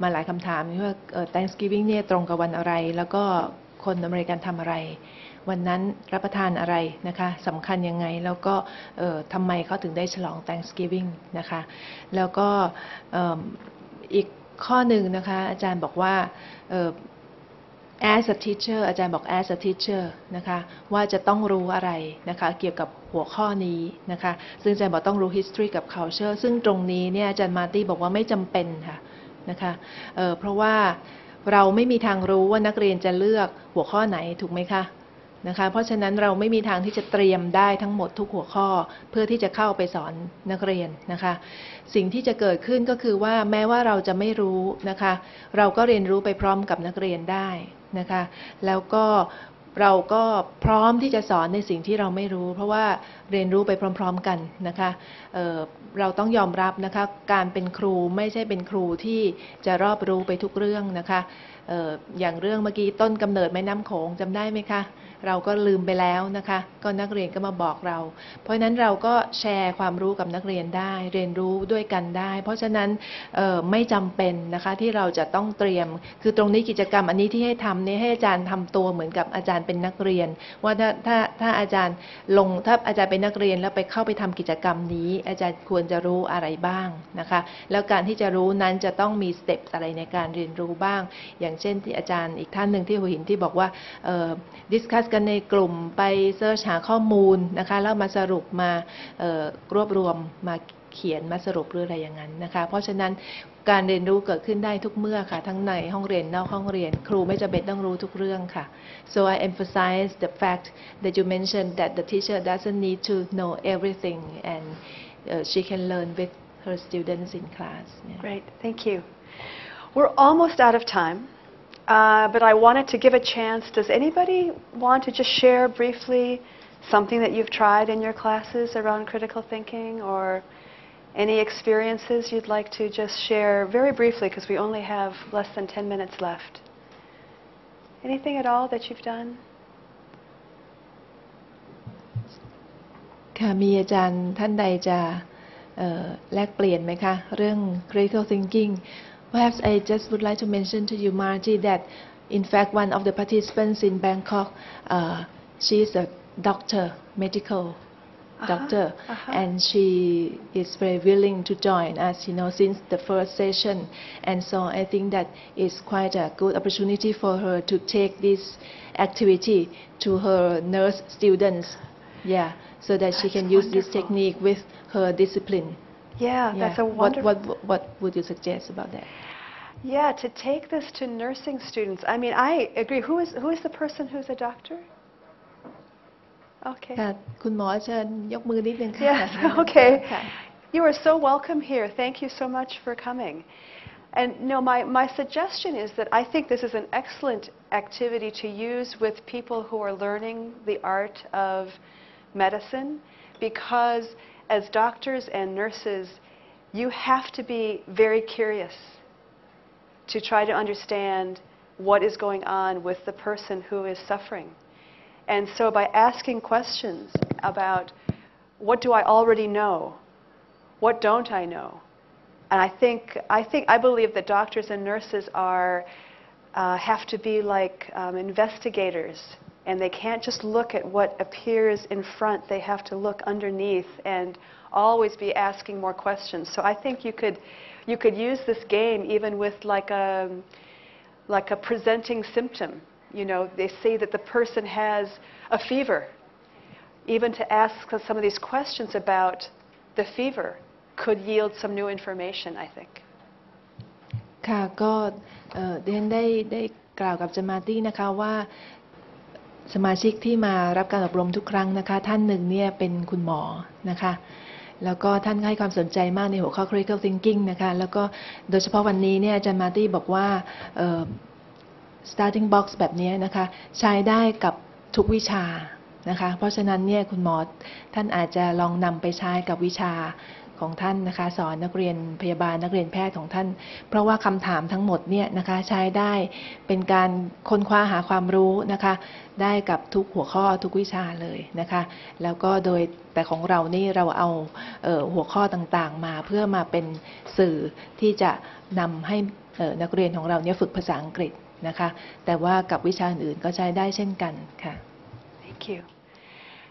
มาหลายคำถามว่า เอ่อ Thanksgiving เนี่ยตรงกับวันอะไรแล้วก็คนอเมริกันทำอะไรวันนั้นรับประทานอะไรนะคะสำคัญยังไงแล้วก็ เอ่อ ทำไมเขาถึงได้ฉลอง Thanksgiving นะคะแล้วก็ เอ่อ อีกข้อหนึ่งนะคะอาจารย์บอกว่า เอ่อ as a teacher อาจารย์บอก as a teacher นะคะว่าจะต้องรู้อะไรนะคะเกี่ยวกับหัวข้อนี้นะคะซึ่งอาจารย์บอกต้องรู้ history กับ culture ซึ่งตรงนี้เนี่ยอาจารย์มาร์ตี้บอกว่าไม่จำเป็นค่ะนะคะเอ่อเพราะว่าเราไม่มีทางรู้ว่านักเรียนจะเลือกหัวข้อไหนถูกไหมคะนะคะเพราะฉะนั้นเราไม่มีทางที่จะเตรียมได้ทั้งหมดทุกหัวข้อเพื่อที่จะเข้าไปสอนนักเรียนนะคะสิ่งที่จะเกิดขึ้นก็คือว่าแม้ว่าเราจะไม่รู้นะคะ เราก็เรียนรู้ไปพร้อมกับนักเรียนได้เรียนรู้ด้วยกันได้เพราะฉะนั้นไม่จำเป็นนะคะที่เราจะต้องเตรียมคือตรงนี้กิจกรรมอันนี้ที่ให้ทำเนี่ยให้อาจารย์ทำตัวเหมือนกับอาจารย์เป็นนักเรียนว่าถ้าถ้าอาจารย์ลงถ้าอาจารย์เป็นนักเรียนแล้วไปเข้าไปทำกิจกรรมนี้อาจารย์ควรจะรู้อะไรบ้างนะคะแล้วการที่จะรู้นั้นจะต้องมี steps อะไรในการเรียนรู้บ้างอย่างเช่นที่อาจารย์อีกท่านหนึ่งที่หัวหินที่บอกว่า discuss กันในกลุ่มไป search หาข้อมูลนะคะแล้วมาสรุปมารวบรวมมาเขียนมาสรุปหรืออะไรอย่างนั้นนะคะเพราะฉะนั้นการเรียนรู้เกิดขึ้นได้ทุกเมื่อค่ะทั้งในห้องเรียนนอกห้องเรียนครูไม่จำเป็นต้องรู้ทุกเรื่องค่ะ so I emphasize the fact that you mentioned that the teacher doesn't need to know everything and uh, she can learn with her students in class. Yeah. Great, thank you. We're almost out of time. Uh, but I wanted to give a chance. Does anybody want to just share briefly something that you've tried in your classes around critical thinking or any experiences you'd like to just share very briefly because we only have less than ten minutes left? Anything at all that you've done? ค่ะมีอาจารย์ท่านใดจะแลกเปลี่ยนไหมคะเรื่อง critical thinking? Perhaps I just would like to mention to you, Marty, that in fact one of the participants in Bangkok, uh, she is a doctor, medical uh-huh, doctor, uh-huh. and she is very willing to join us, you know, since the first session. And so I think that is quite a good opportunity for her to take this activity to her nurse students, yeah, so that that's she can wonderful. Use this technique with her discipline. Yeah, yeah, that's a wonderful... What, what, what would you suggest about that? Yeah, to take this to nursing students. I mean, I agree. Who is, who is the person who's a doctor? Okay. Yes, okay. You are so welcome here. Thank you so much for coming. And no, my, my suggestion is that I think this is an excellent activity to use with people who are learning the art of medicine because as doctors and nurses, you have to be very curious to try to understand what is going on with the person who is suffering. And so by asking questions, about what do I already know? What don't I know? And I think, I think, I believe that doctors and nurses are, uh, have to be like um, investigators, and they can't just look at what appears in front. They have to look underneath and always be asking more questions. So I think you could, you could use this game even with like a, like a presenting symptom. You know, they say that the person has a fever. Even to ask some of these questions about the fever could yield some new information, I think. ค่ะ ก็ เอ่อ ดิฉันได้ได้กล่าวกับเจมาร์ตี้นะคะว่าสมาชิกที่มารับการอบรมทุกครั้งนะคะท่านหนึ่งเนี่ยเป็นคุณหมอนะคะแล้วก็ท่านให้ความสนใจมากในหัวข้อ Critical Thinking นะคะแล้วก็โดยเฉพาะวันนี้เนี่ยอาจารย์มาร์ตี้บอกว่า starting box แบบนี้นะคะใช้ได้กับทุกวิชานะคะเพราะฉะนั้นเนี่ยคุณหมอท่านอาจจะลองนำไปใช้กับวิชาของท่านนะคะสอนนักเรียนพยาบาลนักเรียนแพทย์ของท่านเพราะว่าคำถามทั้งหมดเนี่ยนะคะใช้ได้เป็นการค้นคว้าหาความรู้นะคะได้กับทุกหัวข้อทุกวิชาเลยนะคะแล้วก็โดยแต่ของเรานี่เราเอาเอ่อหัวข้อต่างๆมาเพื่อมาเป็นสื่อที่จะนำให้เอ่อนักเรียนของเราเนี่ยฝึกภาษาอังกฤษนะคะแต่ว่ากับวิชาอื่นก็ใช้ได้เช่นกันค่ะ Thank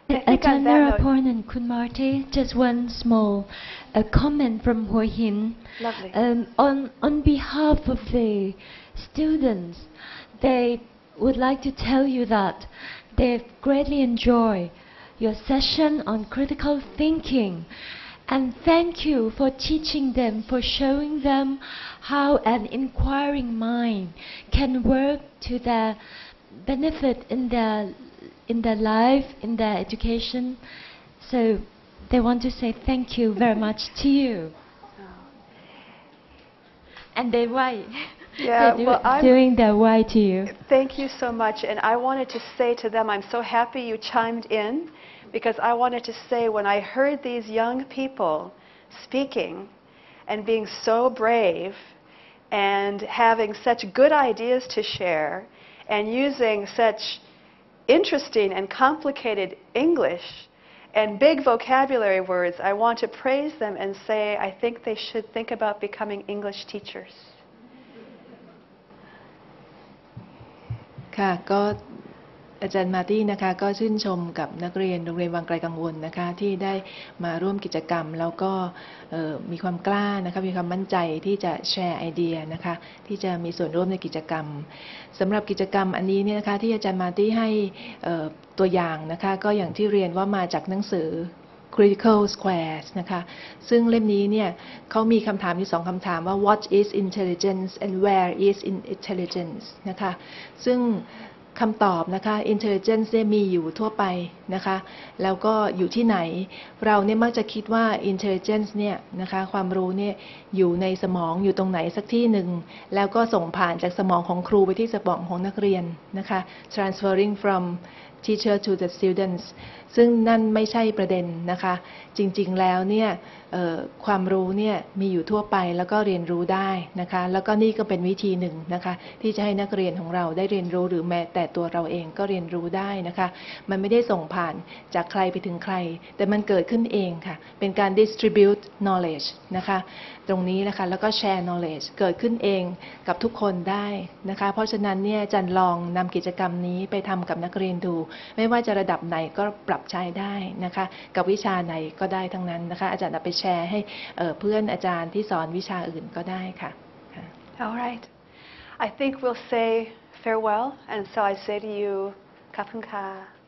you.Ajahn Narapon and Kun Marty, just one small uh, comment from Hoi Hin. Lovely. Um, on, on behalf of the students, they would like to tell you that they've greatly enjoyed your session on critical thinking. And thank you for teaching them, for showing them how an inquiring mind can work to their benefit in their in their life, in their education. So they want to say thank you very much to you. Oh. And they why. Yeah, do well, I'm doing their why to you. Thank you so much. And I wanted to say to them, I'm so happy you chimed in, because I wanted to say when I heard these young people speaking and being so brave and having such good ideas to share and using such interesting and complicated English and big vocabulary words, I want to praise them and say I think they should think about becoming English teachers. ค่ะก็อาจารย์มาร์ตี้นะคะก็ชื่นชมกับนักเรียนโรงเรียนวังไกลกังวลนะคะที่ได้มาร่วมกิจกรรมแล้วก็มีความกล้านะคะมีความมั่นใจที่จะแชร์ไอเดียนะคะที่จะมีส่วนร่วมในกิจกรรมสำหรับกิจกรรมอันนี้เนี่ยนะคะที่อาจารย์มาร์ตี้ให้ตัวอย่างนะคะก็อย่างที่เรียนว่ามาจากหนังสือ Critical Squares นะคะซึ่งเล่มนี้เนี่ยเขามีคำถามอยู่สองคำถามว่า what is intelligence and where is intelligence นะคะซึ่งคำตอบนะคะ intelligence เนี่ยมีอยู่ทั่วไปนะคะแล้วก็อยู่ที่ไหนเราเนี่ยมักจะคิดว่า intelligence เนี่ยนะคะความรู้เนี่ยอยู่ในสมองอยู่ตรงไหนสักที่หนึ่งแล้วก็ส่งผ่านจากสมองของครูไปที่สมองของนักเรียนนะคะ transferring from teacher to the students ซึ่งนั่นไม่ใช่ประเด็นนะคะจริงๆแล้วเนี่ยความรู้เนี่ยมีอยู่ทั่วไปแล้วก็เรียนรู้ได้นะคะแล้วก็นี่ก็เป็นวิธีหนึ่งนะคะที่จะให้นักเรียนของเราได้เรียนรู้หรือแม้แต่ตัวเราเองก็เรียนรู้ได้นะคะมันไม่ได้ส่งผ่านจากใครไปถึงใครแต่มันเกิดขึ้นเองค่ะเป็นการ distribute knowledge นะคะตรงนี้นะคะแล้วก็ share knowledge เกิดขึ้นเองกับทุกคนได้นะคะเพราะฉะนั้นเนี่ยจันลองนำกิจกรรมนี้ไปทำกับนักเรียนดูไม่ว่าจะระดับไหนก็ปรับใช้ได้นะคะกับวิชาไหนก็ได้ทั้งนั้นนะคะอาจารย์เอาไปแชร์ให้เพื่อนอาจารย์ที่สอนวิชาอื่นก็ได้ค่ะ All right. I think we'll say farewell, and so I say to you, Kapungka.